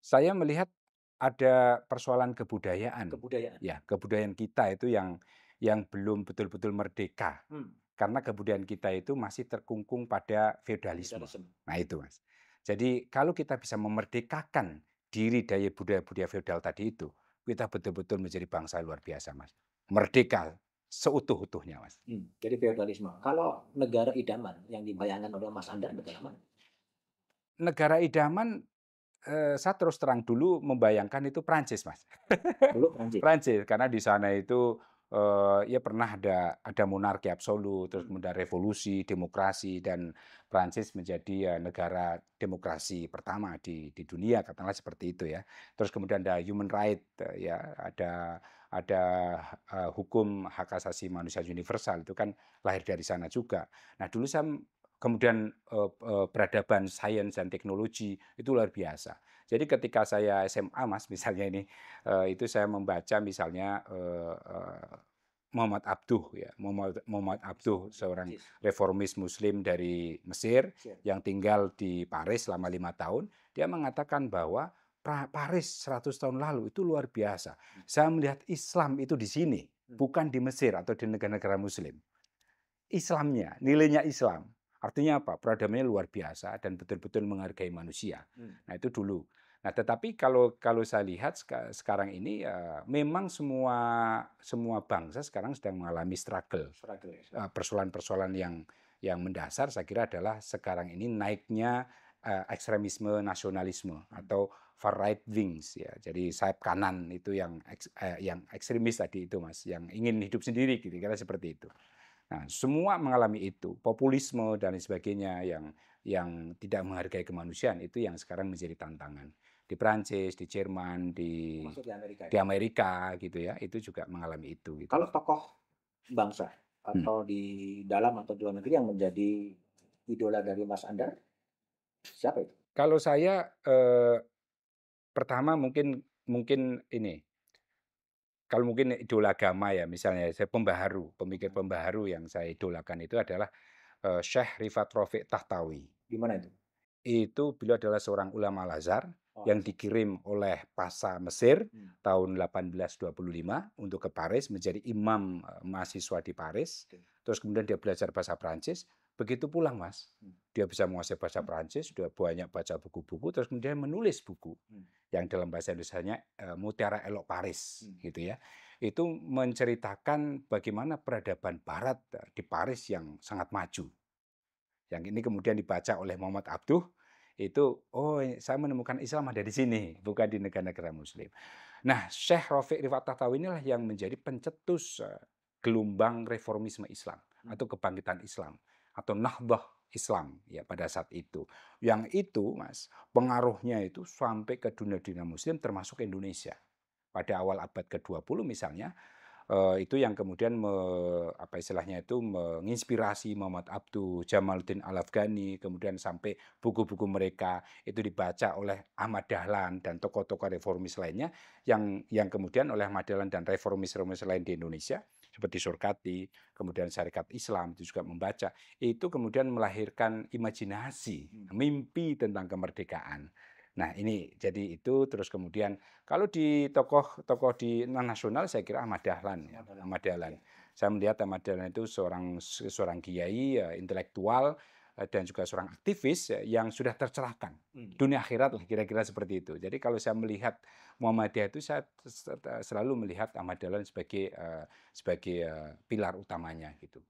Saya melihat ada persoalan kebudayaan. Kebudayaan. Ya, kebudayaan kita itu yang yang belum betul-betul merdeka. Hmm. Karena kebudayaan kita itu masih terkungkung pada feodalisme. Nah, itu, Mas. Jadi kalau kita bisa memerdekakan diri dari budaya-budaya feodal tadi itu, kita betul-betul menjadi bangsa luar biasa, Mas. Merdeka seutuh-utuhnya, Mas. Hmm. Jadi feodalisme. Kalau negara idaman yang dibayangkan oleh Mas Andar negara mana? Negara idaman, eh, saya terus terang dulu membayangkan itu Prancis, Mas. Dulu Prancis. Prancis, karena di sana itu eh, ya pernah ada ada monarki absolut, terus kemudian revolusi, demokrasi, dan Prancis menjadi ya, negara demokrasi pertama di di dunia, katakanlah seperti itu ya. Terus kemudian ada human right, ya ada ada uh, hukum hak asasi manusia universal itu kan lahir dari sana juga. Nah dulu saya kemudian eh, eh, peradaban sains dan teknologi itu luar biasa. Jadi ketika saya S M A, Mas, misalnya ini eh, itu saya membaca misalnya eh, eh, Muhammad Abduh ya, Muhammad, Muhammad Abduh seorang reformis Muslim dari Mesir yang tinggal di Paris selama lima tahun. Dia mengatakan bahwa Paris seratus tahun lalu itu luar biasa. Saya melihat Islam itu di sini, bukan di Mesir atau di negara-negara Muslim. Islamnya, nilainya Islam. Artinya apa? Peradabannya luar biasa dan betul-betul menghargai manusia. Hmm. Nah itu dulu. Nah tetapi kalau kalau saya lihat sekarang ini uh, memang semua semua bangsa sekarang sedang mengalami struggle. Persoalan-persoalan uh, yang yang mendasar saya kira adalah sekarang ini naiknya uh, ekstremisme nasionalisme atau far right wings ya. Jadi sayap kanan itu yang eks, uh, yang ekstremis tadi itu, Mas, yang ingin hidup sendiri gitu, kira seperti itu. Nah, semua mengalami itu, populisme dan sebagainya yang yang tidak menghargai kemanusiaan itu yang sekarang menjadi tantangan. Di Prancis, di Jerman, di Maksud di Amerika, di Amerika ya? gitu ya, itu juga mengalami itu. Gitu. Kalau tokoh bangsa atau hmm. di dalam atau di luar negeri yang menjadi idola dari Mas Andar, siapa itu? Kalau saya eh, pertama mungkin mungkin ini. Kalau mungkin idola agama ya, misalnya saya pembaharu, pemikir pembaharu yang saya idolakan itu adalah uh, Syekh Rifat Rafiq Tahtawi. Di mana itu? Itu beliau adalah seorang ulama Al-Azhar oh, yang dikirim oleh Pasa Mesir hmm. tahun delapan belas dua puluh lima untuk ke Paris menjadi imam uh, mahasiswa di Paris. Okay. Terus kemudian dia belajar bahasa Prancis. Begitu pulang Mas, dia bisa menguasai bahasa Prancis, dia banyak baca buku-buku, terus kemudian menulis buku yang dalam bahasa Indonesia-nya Mutiara Elok Paris, gitu ya. Itu menceritakan bagaimana peradaban Barat di Paris yang sangat maju. Yang ini kemudian dibaca oleh Muhammad Abduh, itu oh saya menemukan Islam ada di sini, bukan di negara-negara Muslim. Nah, Syekh Rafiq Rifat Tahtawi inilah yang menjadi pencetus gelombang reformisme Islam atau kebangkitan Islam. Atau Nahdah Islam ya pada saat itu. Yang itu Mas, pengaruhnya itu sampai ke dunia-dunia Muslim termasuk Indonesia. Pada awal abad ke dua puluh misalnya, eh, itu yang kemudian me, apa istilahnya itu menginspirasi Muhammad Abduh, Jamaluddin Al-Afghani, kemudian sampai buku-buku mereka itu dibaca oleh Ahmad Dahlan dan tokoh-tokoh reformis lainnya yang yang kemudian oleh Ahmad Dahlan dan reformis-reformis lain di Indonesia seperti Surkati, kemudian Syarikat Islam itu juga membaca, itu kemudian melahirkan imajinasi, mimpi tentang kemerdekaan. Nah ini jadi itu terus kemudian kalau di tokoh-tokoh di nasional saya kira Ahmad Dahlan, ya, Ahmad Dahlan. Saya melihat Ahmad Dahlan itu seorang seorang kiai, ya, intelektual dan juga seorang aktivis yang sudah tercerahkan dunia akhirat lah kira-kira seperti itu. Jadi kalau saya melihat Muhammadiyah itu saya selalu melihat Ahmad Dahlan sebagai uh, sebagai uh, pilar utamanya gitu.